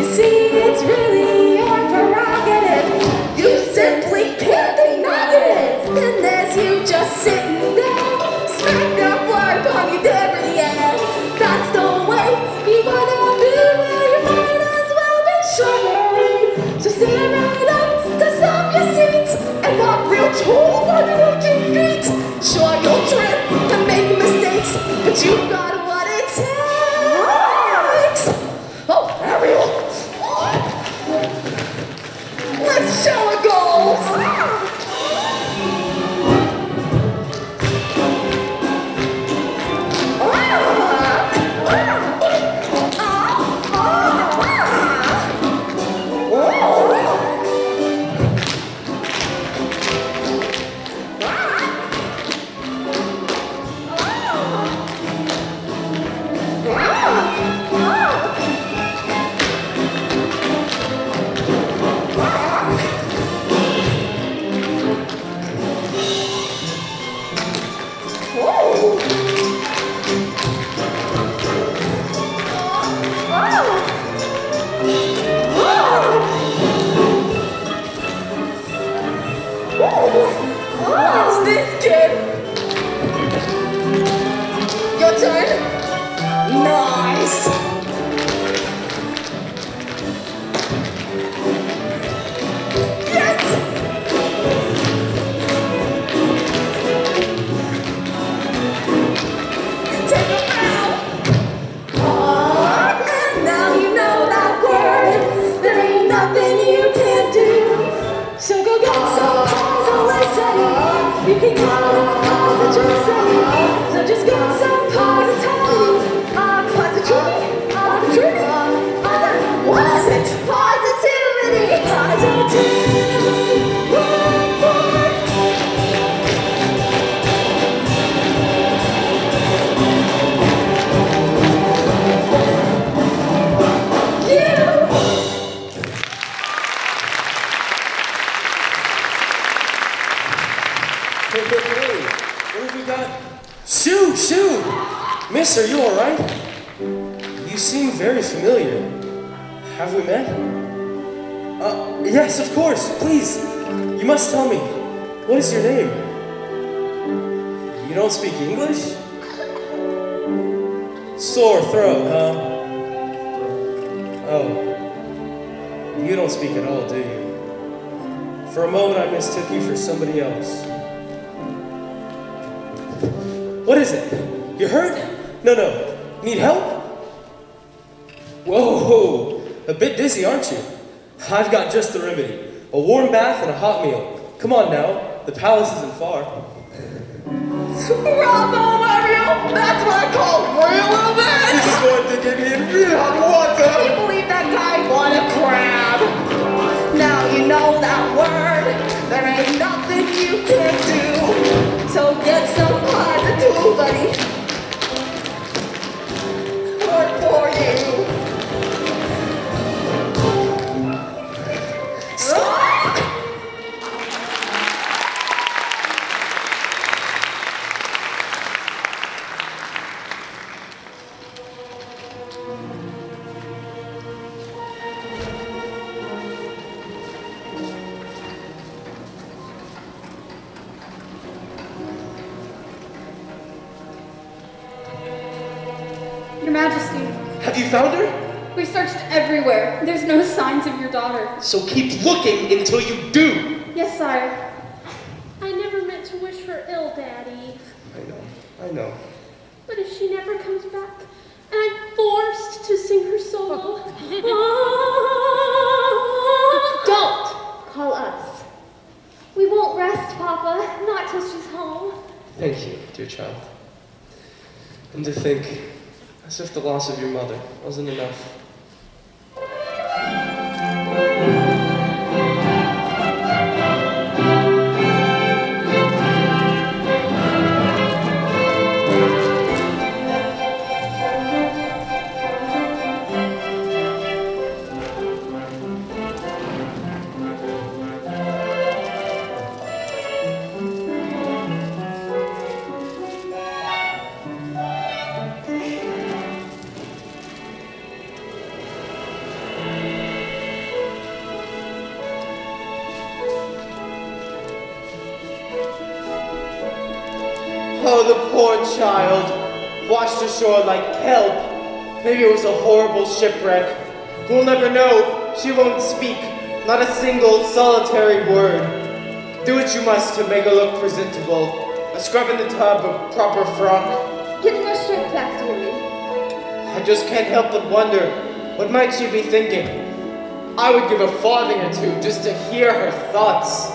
You see, it's really your prerogative. You simply can't be negative. And there's you just sitting there. Smack that fly upon your dead end. That's the way you wanna be. Well, you might as well be sure. So stand right up, dust off your seats, and walk real tall on your own feet. Sure, you'll trip and make mistakes, but you got what it takes. Oh, Ariel! Let's show a goal. Come on now, the palace isn't far. Bravo, Mario! That's what I call real romance! He just wanted to get me in real hot water! Can you believe that guy won a crab? Now you know that word, there ain't nothing you can do. So get some positivity. Work for you. So Your Majesty. Have you found her? We searched everywhere. There's no signs of your daughter. So keep looking until you do. Yes, sire. I never meant to wish her ill, Daddy. I know, I know. But if she never comes back, and I'm forced to sing her solo... Don't call us. We won't rest, Papa, not till she's home. Thank you, dear child. And to think... as if the loss of your mother wasn't enough. Shore like kelp. Maybe it was a horrible shipwreck. We'll never know. She won't speak, not a single solitary word. Do what you must to make her look presentable. A scrub in the tub, a proper frock. Getting her straight back to me. I just can't help but wonder, what might she be thinking? I would give a farthing or two just to hear her thoughts.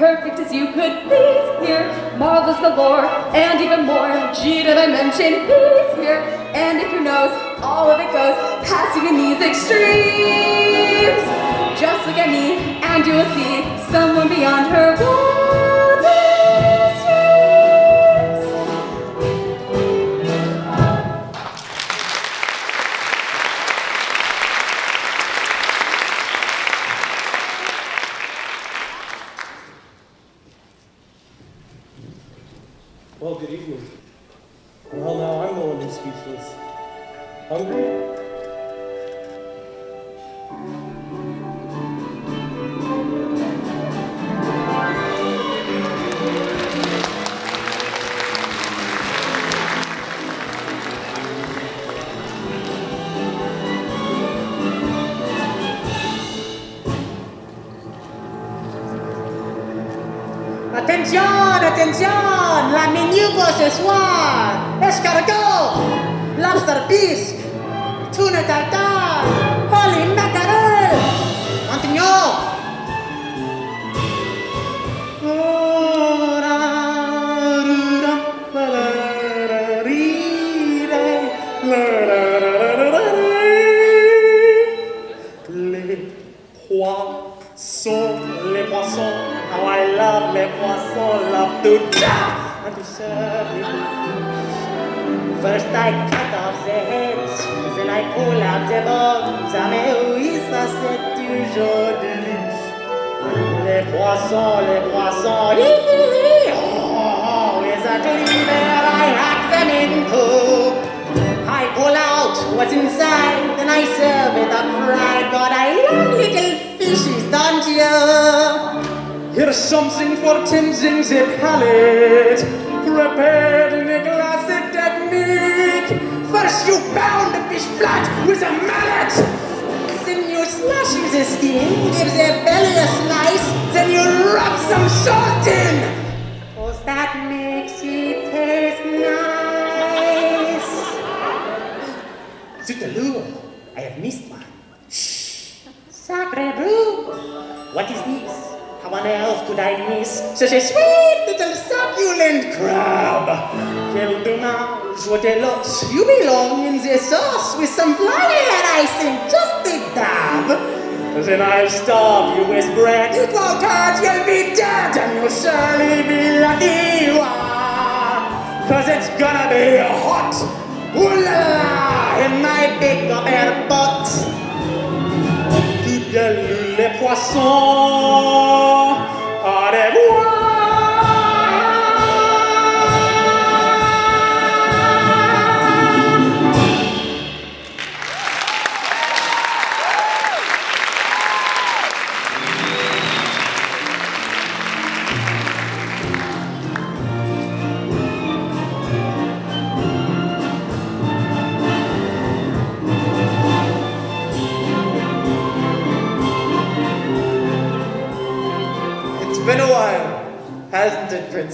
perfect as you could please here, marvelous galore, and even more. Gee, did I mention peace here? And if you nose, all of it goes past even these extremes. Just look at me, and you will see someone beyond her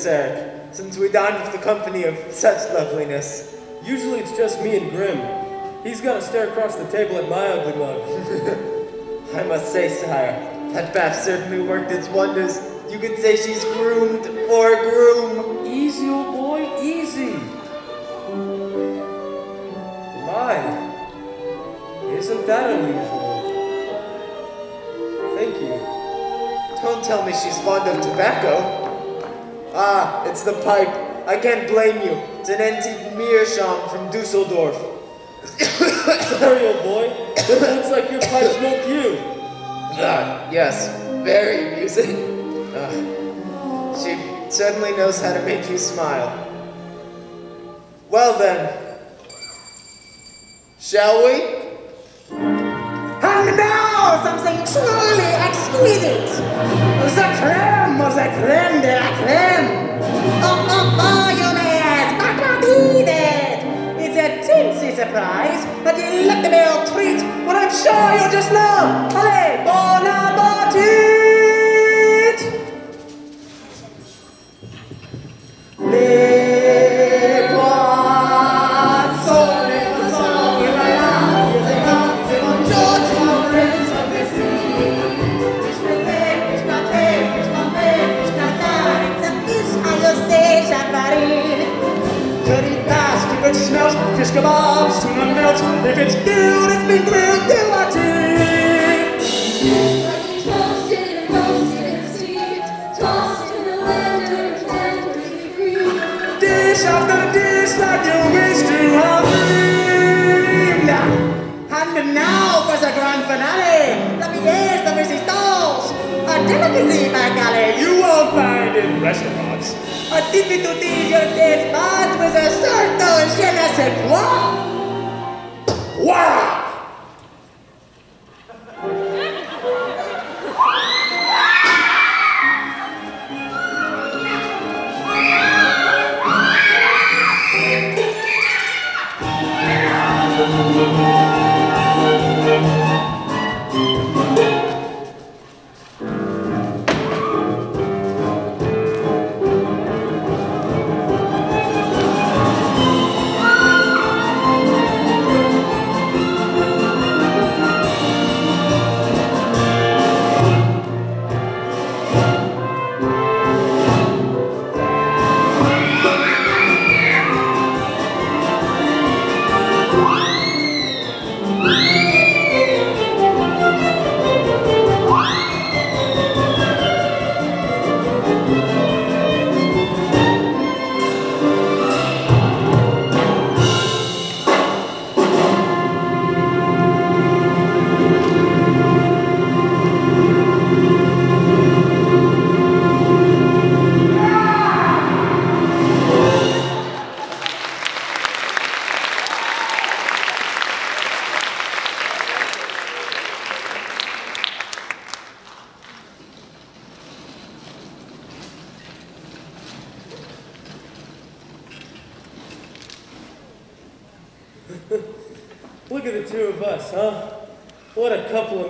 Eric, since we dined with the company of such loveliness. Usually it's just me and Grim. He's gonna stare across the table at my ugly mug. I must say, sire, that bath certainly worked its wonders. You could say she's groomed or groom. Easy, old boy, easy. My, isn't that unusual? Thank you. Don't tell me she's fond of tobacco. Ah, it's the pipe. I can't blame you. It's an antique meerschaum from Dusseldorf. Sorry, old boy. It looks like your pipe smoked you. Ah, yes. Very amusing. Ah, she certainly knows how to make you smile. Well then, shall we? And now, something truly exquisite. The crème, the crème de la crème. Oh, oh, oh, you may ask, I can't eat it. It's a tinsy surprise, a delectable treat, what I'm sure you'll just love. Allez, bon appetit! Les poissons, les poissons, les poissons, les poissons, c'est bon, c'est bon, c'est bon, c'est bon, c'est bon, It's If it's good, it's been grilled till I tear. Toasted and roasted and steamed, tossed in the blender and we breathe. Dish after dish like you wish to have dreamed. And now for the grand finale, the billets de resistance, a delicacy by golly, you won't find in restaurants. A tippy to tease your taste buds with a certain je ne sais quoi. Wow!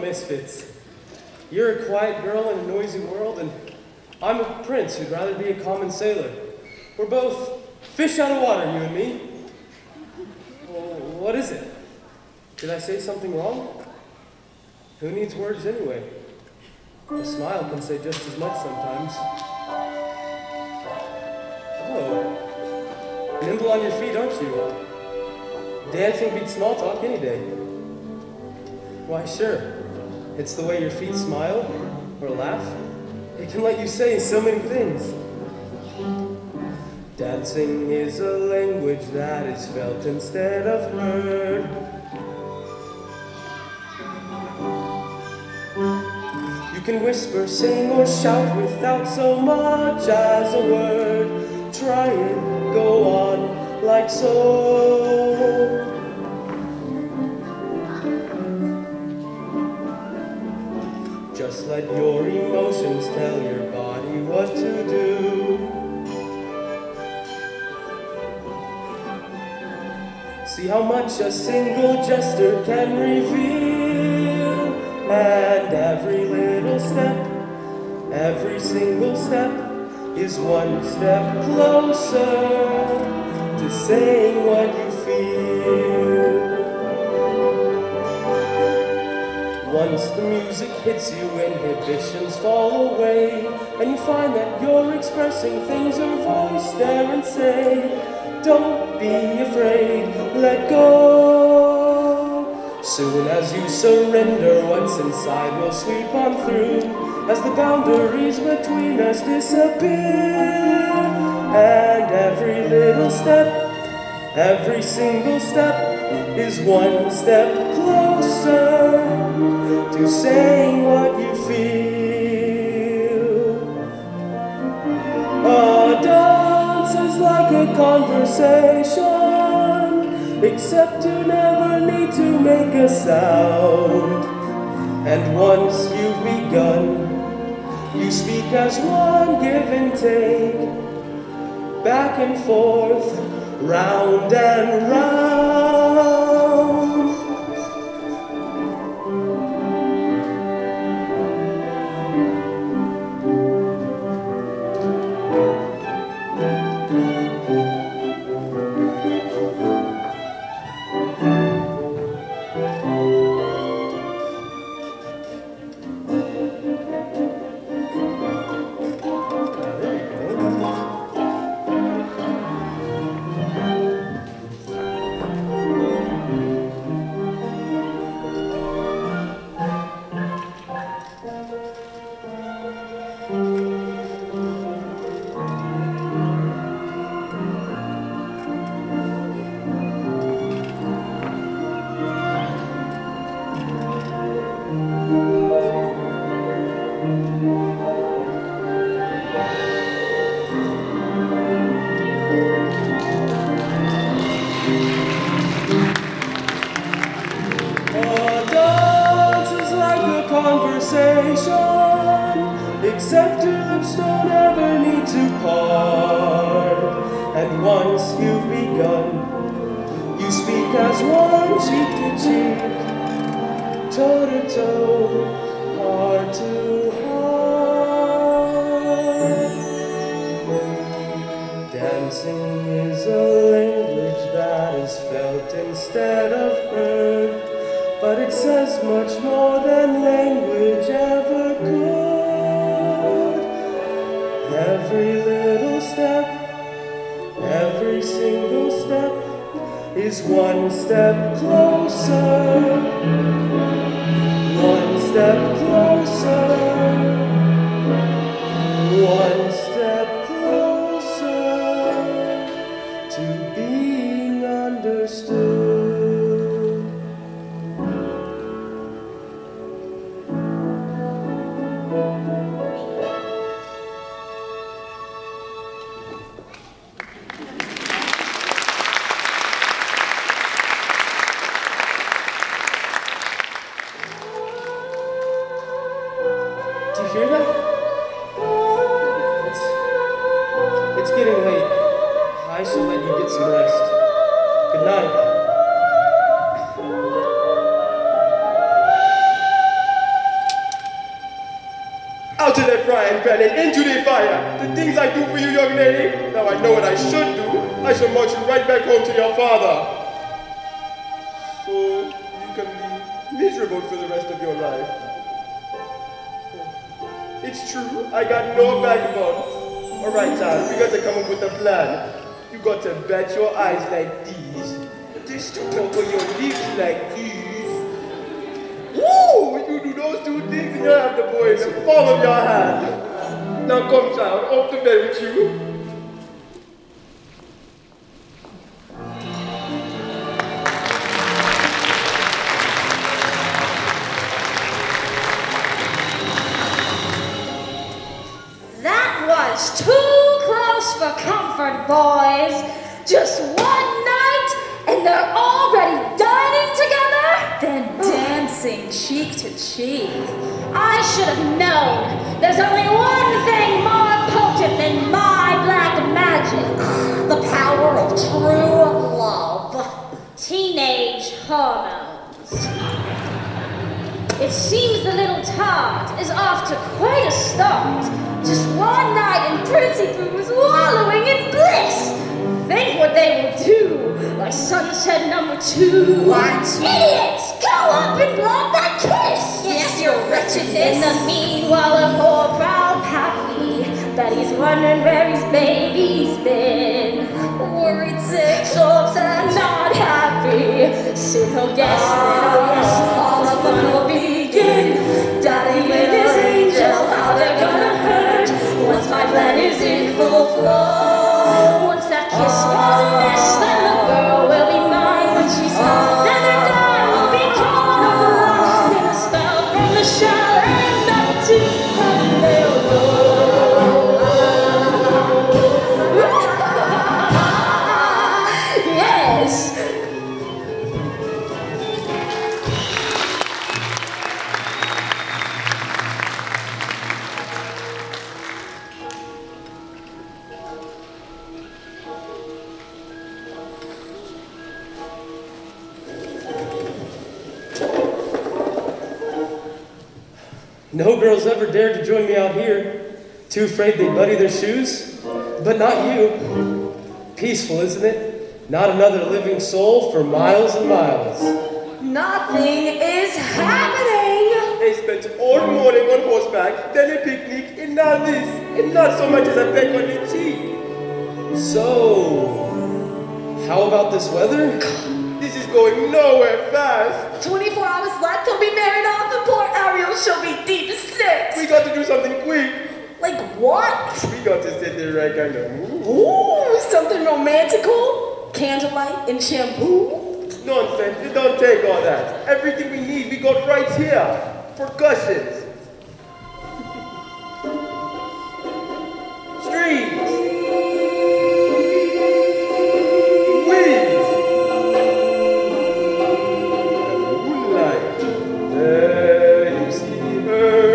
Misfits. You're a quiet girl in a noisy world, and I'm a prince who'd rather be a common sailor. We're both fish out of water, you and me. Well, what is it? Did I say something wrong? Who needs words anyway? A smile can say just as much sometimes. Oh, nimble on your feet, aren't you? Dancing beats small talk any day. Why, sure. It's the way your feet smile or laugh. It can let you say so many things. Dancing is a language that is felt instead of heard. You can whisper, sing, or shout without so much as a word. Try and go on like so. Just let your emotions tell your body what to do. See how much a single gesture can reveal. And every little step, every single step is one step closer to saying what you feel. Once the music hits you, inhibitions fall away, and you find that you're expressing things or voice there and say, don't be afraid, let go. Soon as you surrender, what's inside will sweep on through, as the boundaries between us disappear. And every little step, every single step is one step closer to saying what you feel. A dance is like a conversation, except you never need to make a sound. And once you've begun, you speak as one, give and take, back and forth, round and round. conversation, except lips don't ever need to part. And once you've begun, you speak as one, cheek to cheek, toe to toe, heart to heart. Dancing is a language that is felt instead of heard, but it says much more than language ever could. Every little step, every single step is one step closer, one step closer, one step closer to being understood. Bet your eyes like these. This to cover your lips like these. Woo! You do those two things and you have the boy in the palm of your hand. Now come, child, off to bed with you. That was too close for comfort, boys. Just one night, and they're already dining together? Then dancing cheek to cheek. I should have known. There's only one thing more potent than my black magic. The power of true love. Teenage hormones. It seems the little tart is off to quite a start. Just one night, and Pretty Boo was wallowing in bliss. Think what they will do by sunset number two. What? Idiots! Go up and block that kiss! Yes, your wretchedness! In the meanwhile, a poor proud Pappy, Betty's wondering where his baby's been. Worried, sick, so upset, not happy. Soon he'll guess, now yes, all the fun will begin. Daddy and his angel, how they're gonna hurt once my plan is in full flow. Kiss was a mess, then the girl will be mine when she's gone. Then her dime will be calling a rush. Then a spell from the shell and up to heaven they'll go. Yes! No girls ever dared to join me out here. Too afraid they'd muddy their shoes. But not you. Peaceful, isn't it? Not another living soul for miles and miles. Nothing is happening. They spent all morning on horseback, then a picnic, and now this, and not so much as a peck on your cheek. So, how about this weather? This is going nowhere fast. twenty-four hours left, he'll be married off, and poor Ariel shall be deep sick. We got to do something quick. Like what? We got to sit there right kind of move. Ooh, something romantical? Candlelight and shampoo? Nonsense, it don't take all that. Everything we need, we got right here. Percussions. Strings. Hey, you see her.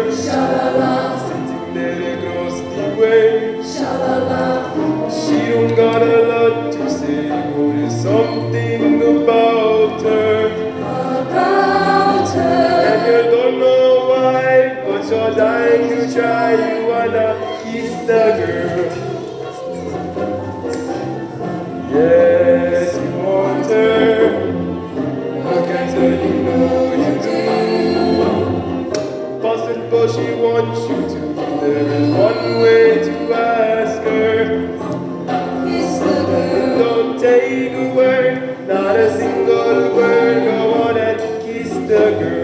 don't know why, but you're dying to try. You wanna kiss the girl. Yes, you want her. How can I tell you know you do? Possible she wants you to. There is one way to ask her. Kiss the girl. Don't take a word, not a single word. Go on and kiss the girl.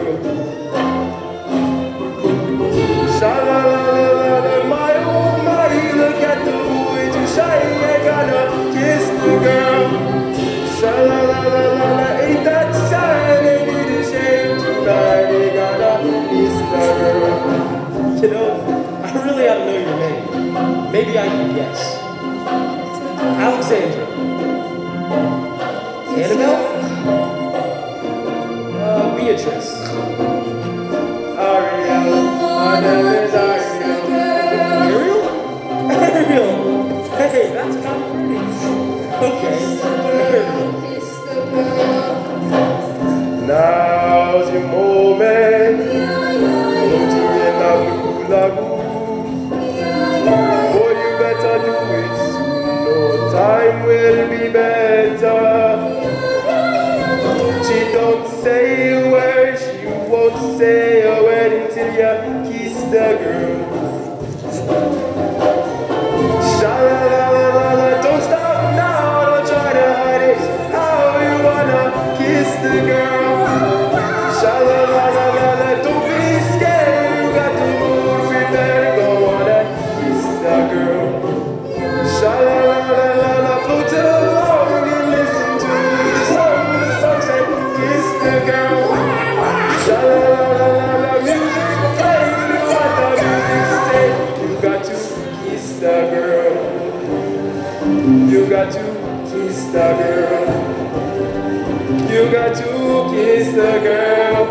You know, I really ought to know your name. Maybe I can guess. Alexandra. Annabelle? Uh, Beatrice. Ariel. My name is Ariel. Ariel? Ariel! Hey, that's kind of pretty. Okay. Now's your moment. Oh, you better do it soon. No time will be better. She don't say a word. She won't say a word until you kiss the girl. Sha-la-la-la-la-la. Don't stop now. Don't try to hide it. How you wanna kiss the girl? Sha-la-la-la-la-la. Don't be scared. You got to move. Prepare. You got to kiss the girl. You got to kiss the girl.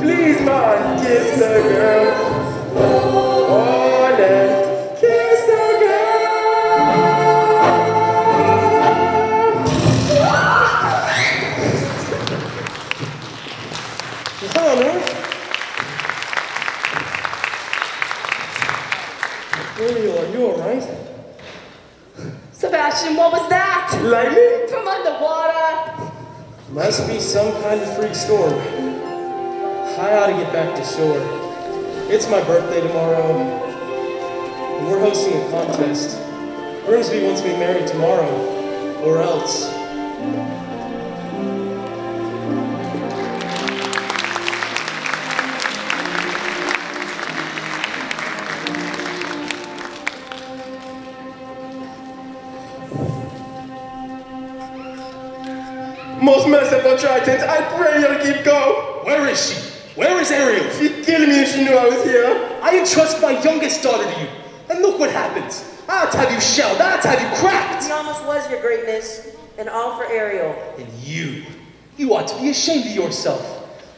Please, man, kiss the girl. Oh, let's kiss the girl. Well, huh? Ariel, are you alright? Sebastian, what was that? Lightning? From underwater. Must be some kind of freak storm. I ought to get back to shore. It's my birthday tomorrow. And we're hosting a contest. Grimsby wants me married tomorrow. Or else. Most merciful Triton, I pray you'll keep going. Where is she? Where is Ariel? She'd kill me if she knew I was here. I entrust my youngest daughter to you, and look what happens. I'll have you shelled, I'll have you cracked. He almost was, your greatness, and all for Ariel. And you, you ought to be ashamed of yourself.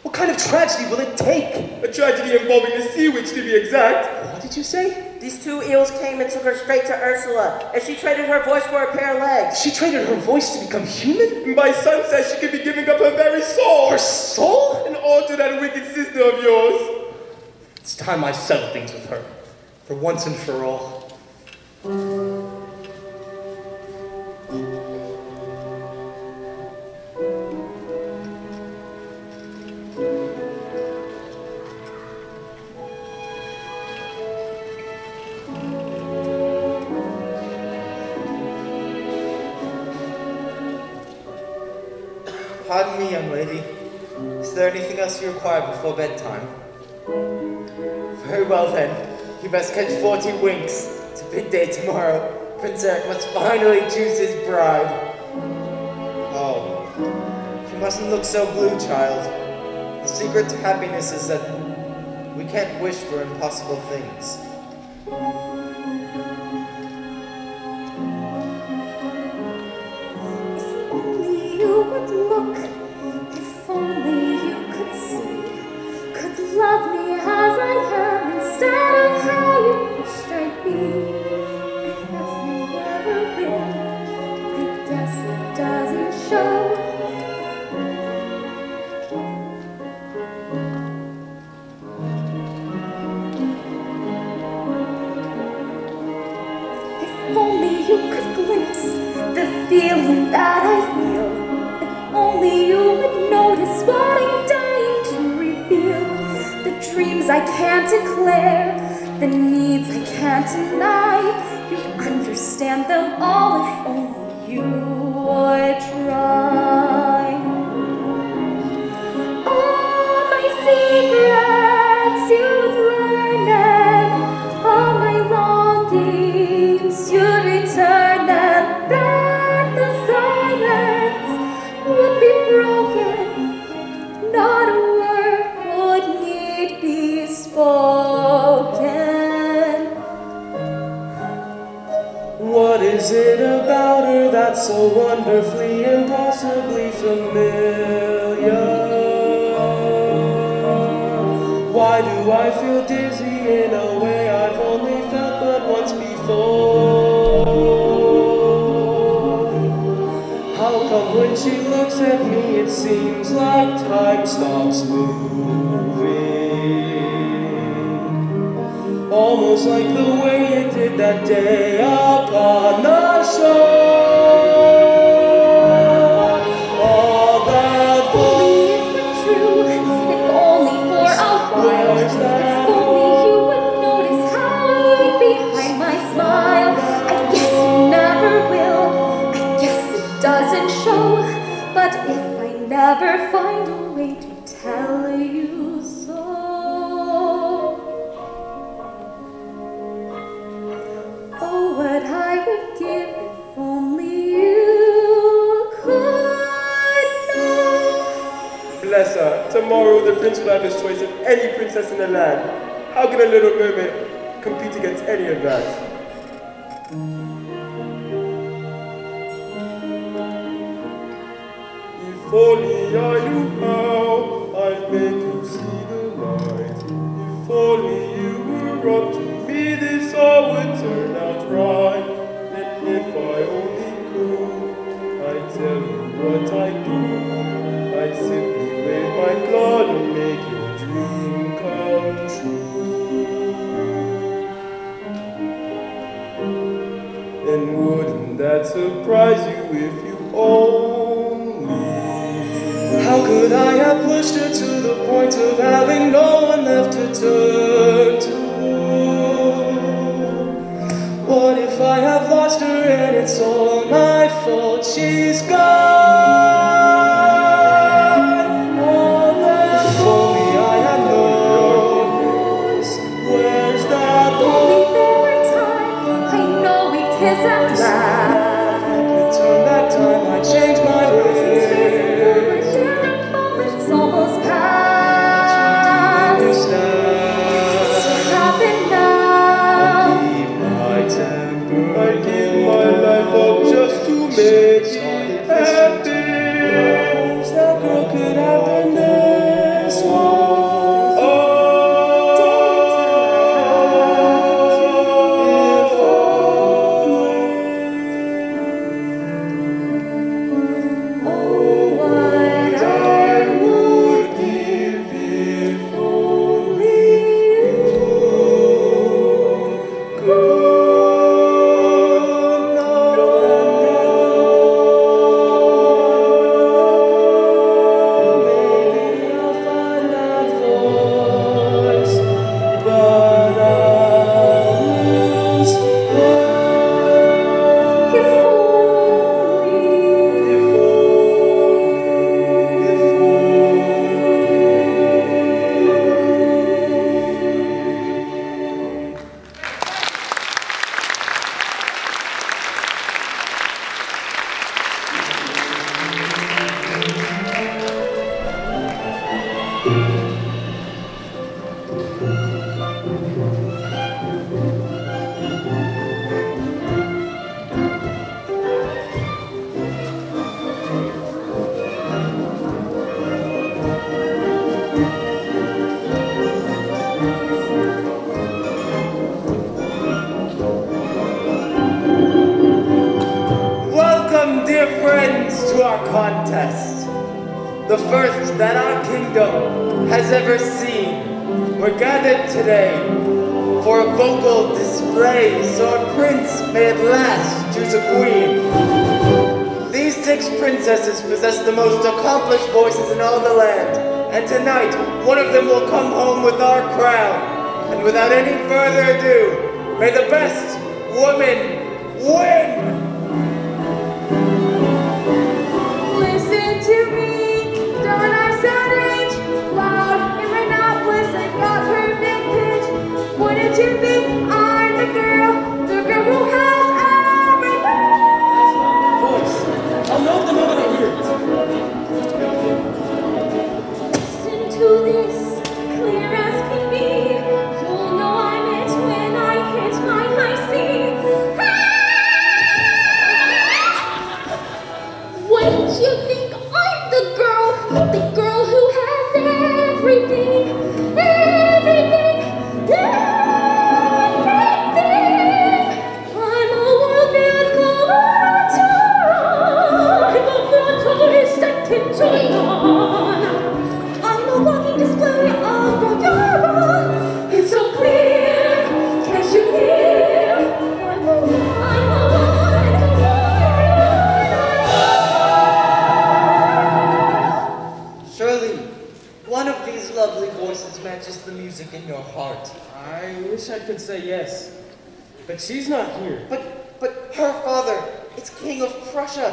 What kind of tragedy will it take? A tragedy involving the sea witch, to be exact. What did you say? These two eels came and took her straight to Ursula, and she traded her voice for a pair of legs. She traded her voice to become human? And by sunset, she could be giving up her very soul. Her soul? And all to that wicked sister of yours. It's time I settle things with her, for once and for all. Pardon me, young lady. Is there anything else you require before bedtime? Very well then. You must catch forty winks. It's a big day tomorrow. Prince Eric must finally choose his bride. Oh, you mustn't look so blue, child. The secret to happiness is that we can't wish for impossible things. Look, if only you could see, could love me as I am instead of how you wished I'd be. Because you never will, I guess it doesn't show. I can't declare, the needs I can't deny. You understand them all if only you would try. All my secrets you'd learn them, all my longings you'd return them. Then the silence would be broken, not a word would need be spoken. What is it about her that's so wonderfully, impossibly familiar? Why do I feel dizzy in a way I've only felt but once before? How come when she looks at me it seems like time stops moving? Almost like the way it did that day upon the shore. Never find a way to tell you so. Oh, what I would give if only you could know. Bless her. Tomorrow the prince will have his choice of any princess in the land. How can a little mermaid compete against any of that? If only I knew how, I'd make you see the light. If only you were up to me, this all would turn out right. And if I only knew, I'd tell you what I do. I'd simply wave my cloud and make your dream come true. And wouldn't that surprise you if you all? How could I have pushed her to the point of having no one left to turn to? What if I have lost her and it's all my fault? She's gone. If only I had known. Where's that only there were time? I know we kiss and laugh. If I could turn that time, I'd change my ways. Princesses possess the most accomplished voices in all the land. and tonight one of them will come home with our crown. And without any further ado, may the best woman win! Listen to me, don't I sound rich? Loud, it might not was like a perfect pitch. Wouldn't you think I'm the girl, the girl who has everything? That's not my voice. I'll know the moment I hear it. Listen to this, clear as can be. You'll know I'm it when I hit my high C. Wouldn't you think the girl, the girl who has everything, everything, everything. I'm a world that goes on, the world that is set into dawn. I'm a walking display of Pandora. It's so clear, can't you hear? I'm a world. Lovely voices matches the music in your heart. I wish I could say yes, but she's not here. But, but her father, it's King of Prussia.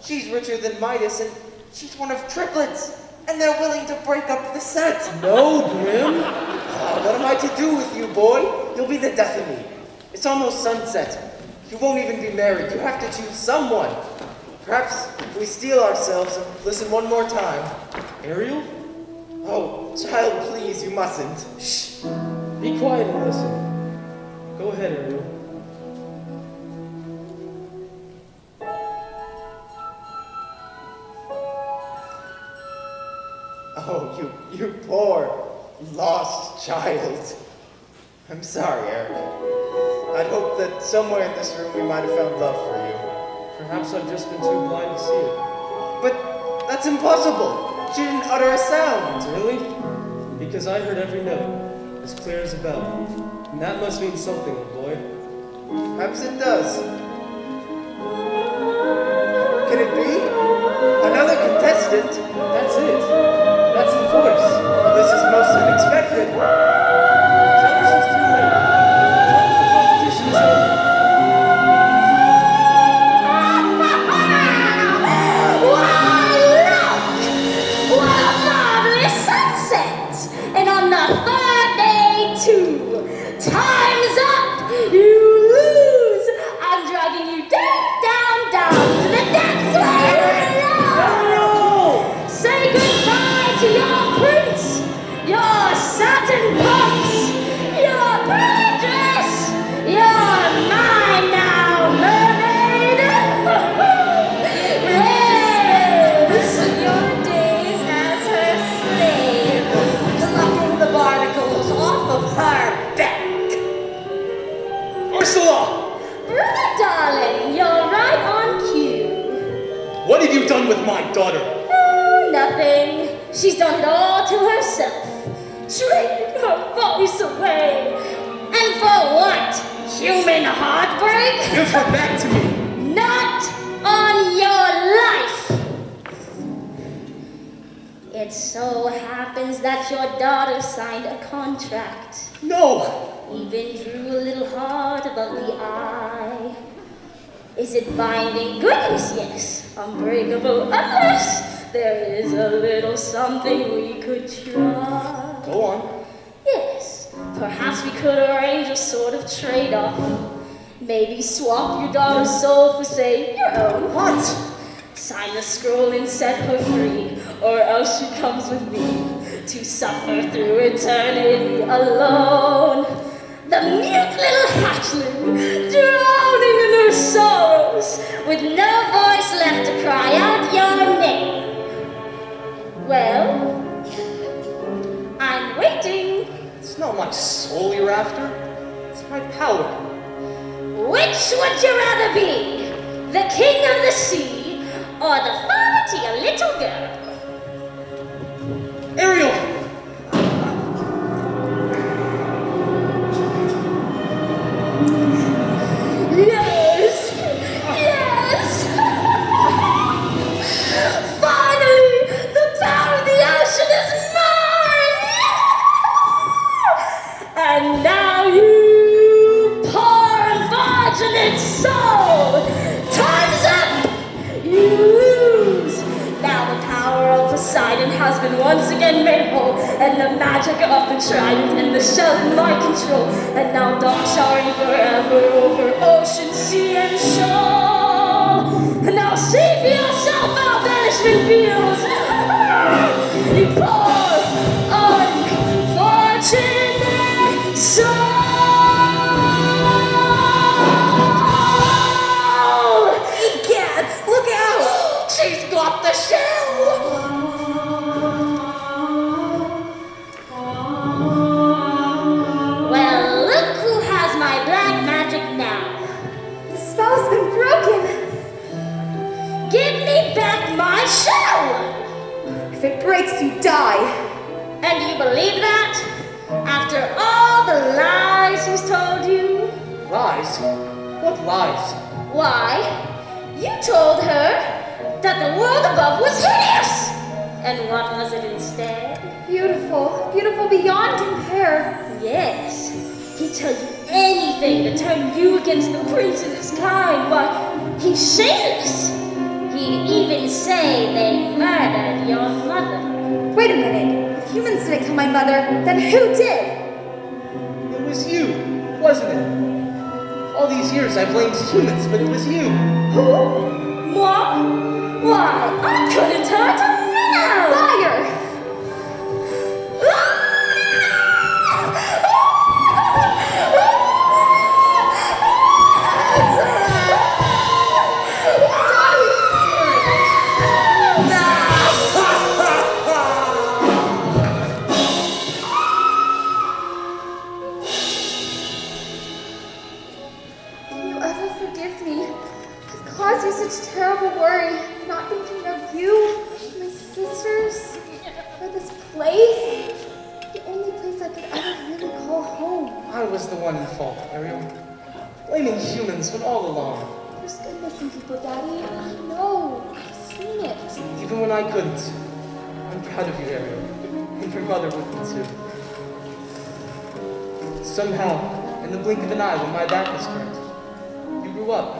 She's richer than Midas, and she's one of triplets, and they're willing to break up the set. No, Grim. Uh, what am I to do with you, boy? You'll be the death of me. It's almost sunset. You won't even be married. You have to choose someone. Perhaps if we steal ourselves and listen one more time. Ariel? Oh, child, please, you mustn't. Shh. Be quiet and listen. Go ahead, Ariel. Oh, you, you poor, lost child. I'm sorry, Eric. I'd hope that somewhere in this room we might have found love for you. Perhaps I've just been too blind to see it. But that's impossible. She didn't utter a sound. Really? Because I heard every note, as clear as a bell. And that must mean something, old boy. Perhaps it does. Can it be? Another contestant? That's it. That's the force. Well, this is most unexpected. Tell us it's too late. Tell us the competition is over. Time's up! You lose! I'm dragging you down, down, down to the depths where you belong! Say goodbye to your prince, your satin pumps, your bride dress! You're mine now, mermaid! Live! Your days as her slave, plucking the barnacles off of her back! Ursula! Brother darling, you're right on cue. What have you done with my daughter? Oh, nothing. She's done it all to herself. Drained her voice away. And for what? Human heartbreak? Give her back to me. Not on your life. It so happens that your daughter signed a contract. No! Even drew a little heart above the eye. Is it binding? Goodness, yes. Unbreakable, unless there is a little something we could try. Go on. Yes. Perhaps we could arrange a sort of trade-off. Maybe swap your daughter's soul for, say, your own. What? Sign the scroll and set her free, or else she comes with me to suffer through eternity alone. The mute little hatchling, drowning in her sorrows, with no voice left to cry out your name. Well, I'm waiting. It's not my soul you're after. It's my power. Which would you rather be? The king of the sea, or the father to your little girl? Ariel! Yes! Yes! Finally! The power of the ocean is mine! and maple, and the magic of the Triton, and the shell in my control, and now dogs showering forever over ocean, sea, and shore. And now save yourself, our banishment feels. You poor, unfortunate soul. If it breaks, you die. And you believe that? After all the lies he's told you? Lies? What lies? Why, you told her that the world above was hideous! And what was it instead? Beautiful. Beautiful beyond compare. Yes. He'd tell you anything to turn you against the prince of his kind. Why, he's shameless. He'd even say they murdered your mother. Wait a minute. If humans didn't kill my mother, then who did? It was you, wasn't it? All these years I blamed humans, but it was you. Who? Moi? Why, I couldn't hurt a minnow! Liar! Somehow, in the blink of an eye when my back was turned, you grew up.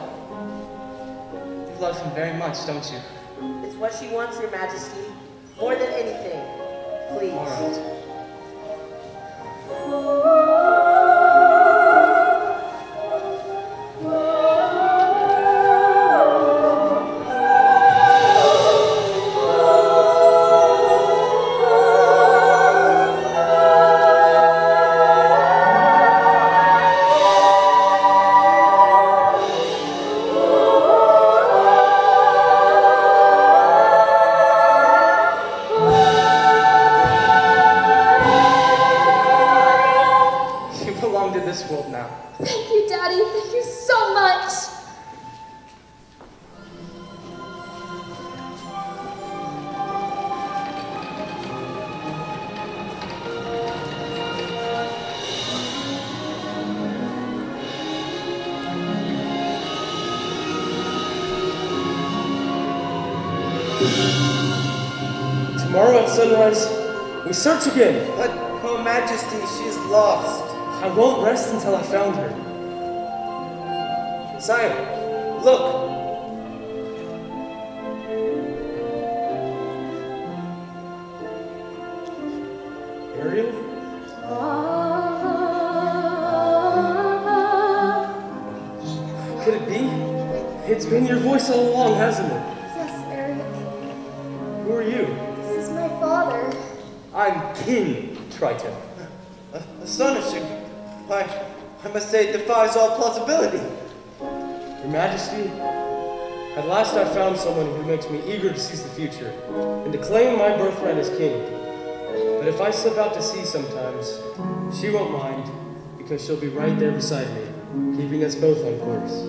You love him very much, don't you? It's what she wants, Your Majesty. More than anything. Please. All right. We search again. But Her Majesty, she's lost. I won't rest until I found her. Sire, look. Ariel? Could it be? It's been your voice all along, hasn't it? King Triton. Uh, astonishing. I, I must say it defies all plausibility. Your Majesty, at last I found someone who makes me eager to seize the future and to claim my birthright as king. But if I slip out to sea sometimes, she won't mind because she'll be right there beside me, keeping us both on course.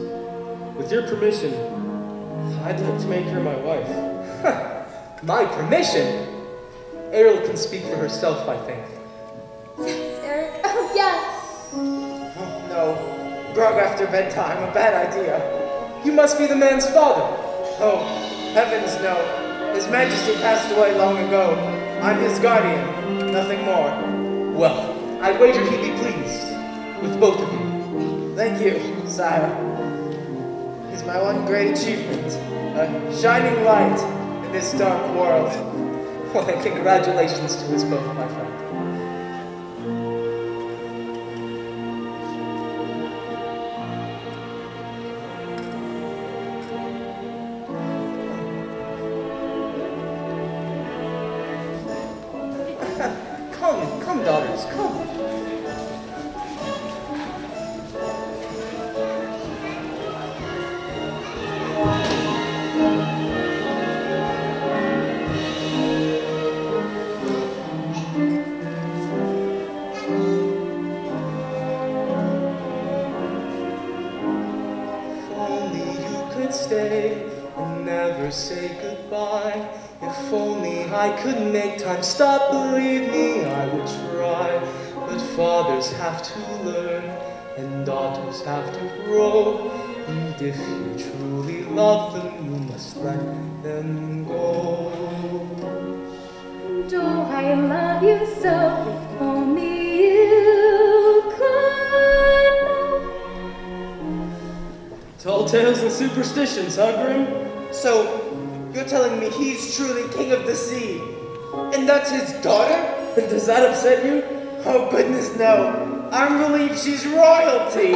With your permission, I'd like to make her my wife. My permission? Ariel can speak for herself, I think. Yes, Eric. Oh, yes! Oh, no. Grog after bedtime, a bad idea. You must be the man's father. Oh, heavens no. His Majesty passed away long ago. I'm his guardian, nothing more. Well, I wager he'd be pleased with both of you. Thank you, sire. He's my one great achievement, a shining light in this dark world. Well, congratulations to us both, my friend. Come, come, daughters, come. Couldn't make time stop, believe me, I would try. But fathers have to learn, and daughters have to grow. And if you truly love them, you must let them go. Do I love you so? If only you could know. Tall tales and superstitions, huh, Grim? So, you're telling me he's truly king of the sea, and that's his daughter? And does that upset you? Oh goodness, no. I'm relieved she's royalty.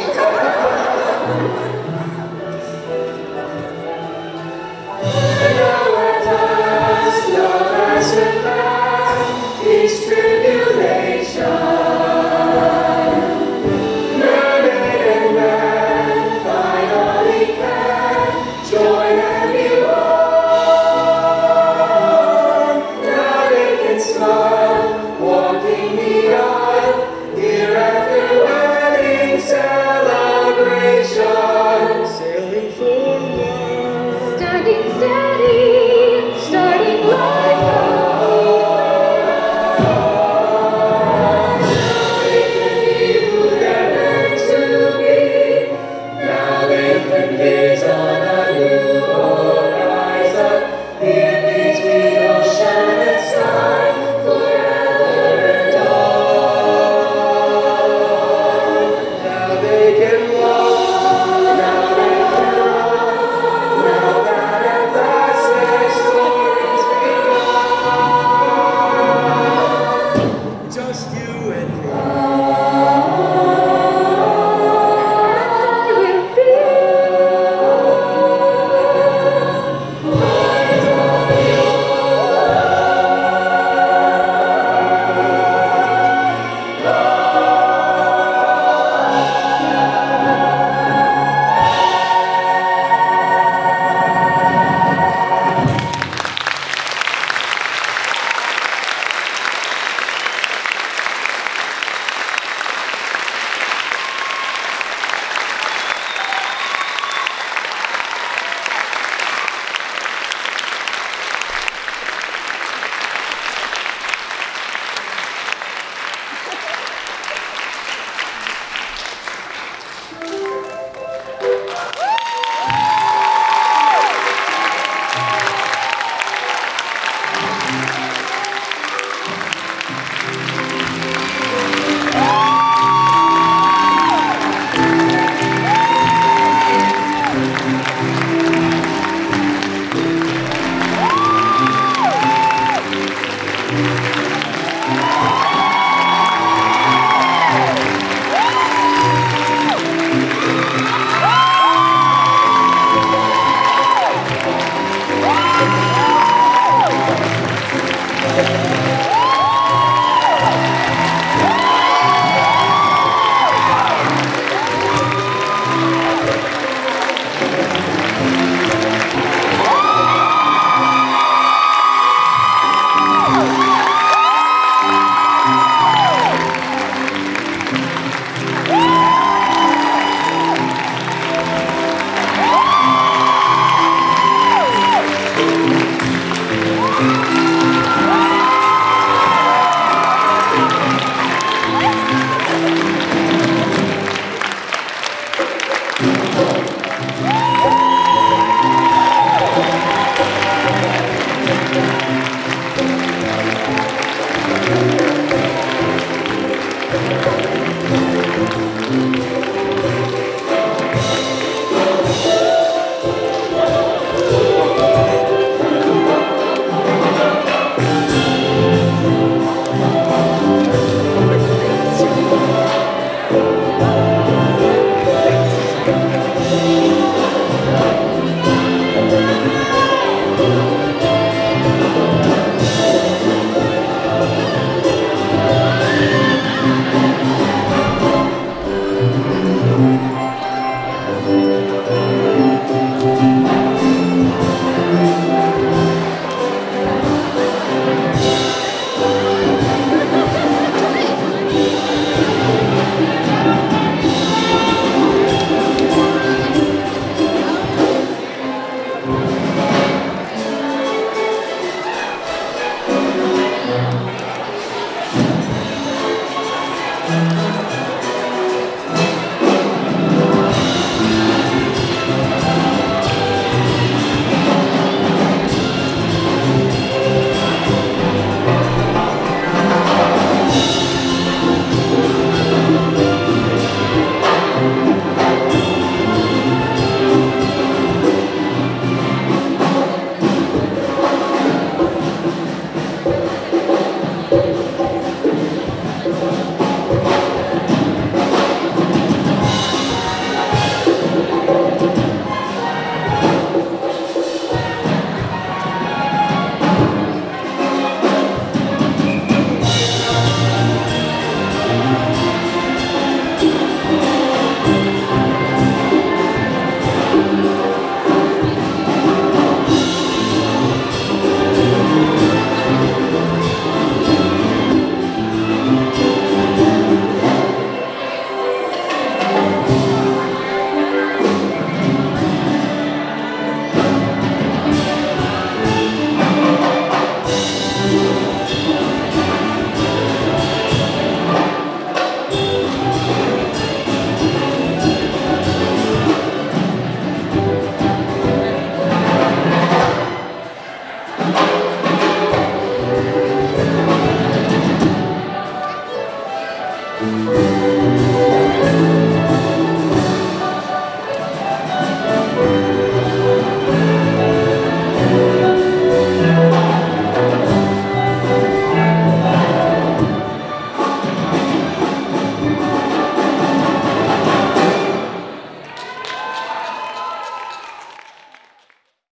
Thank you.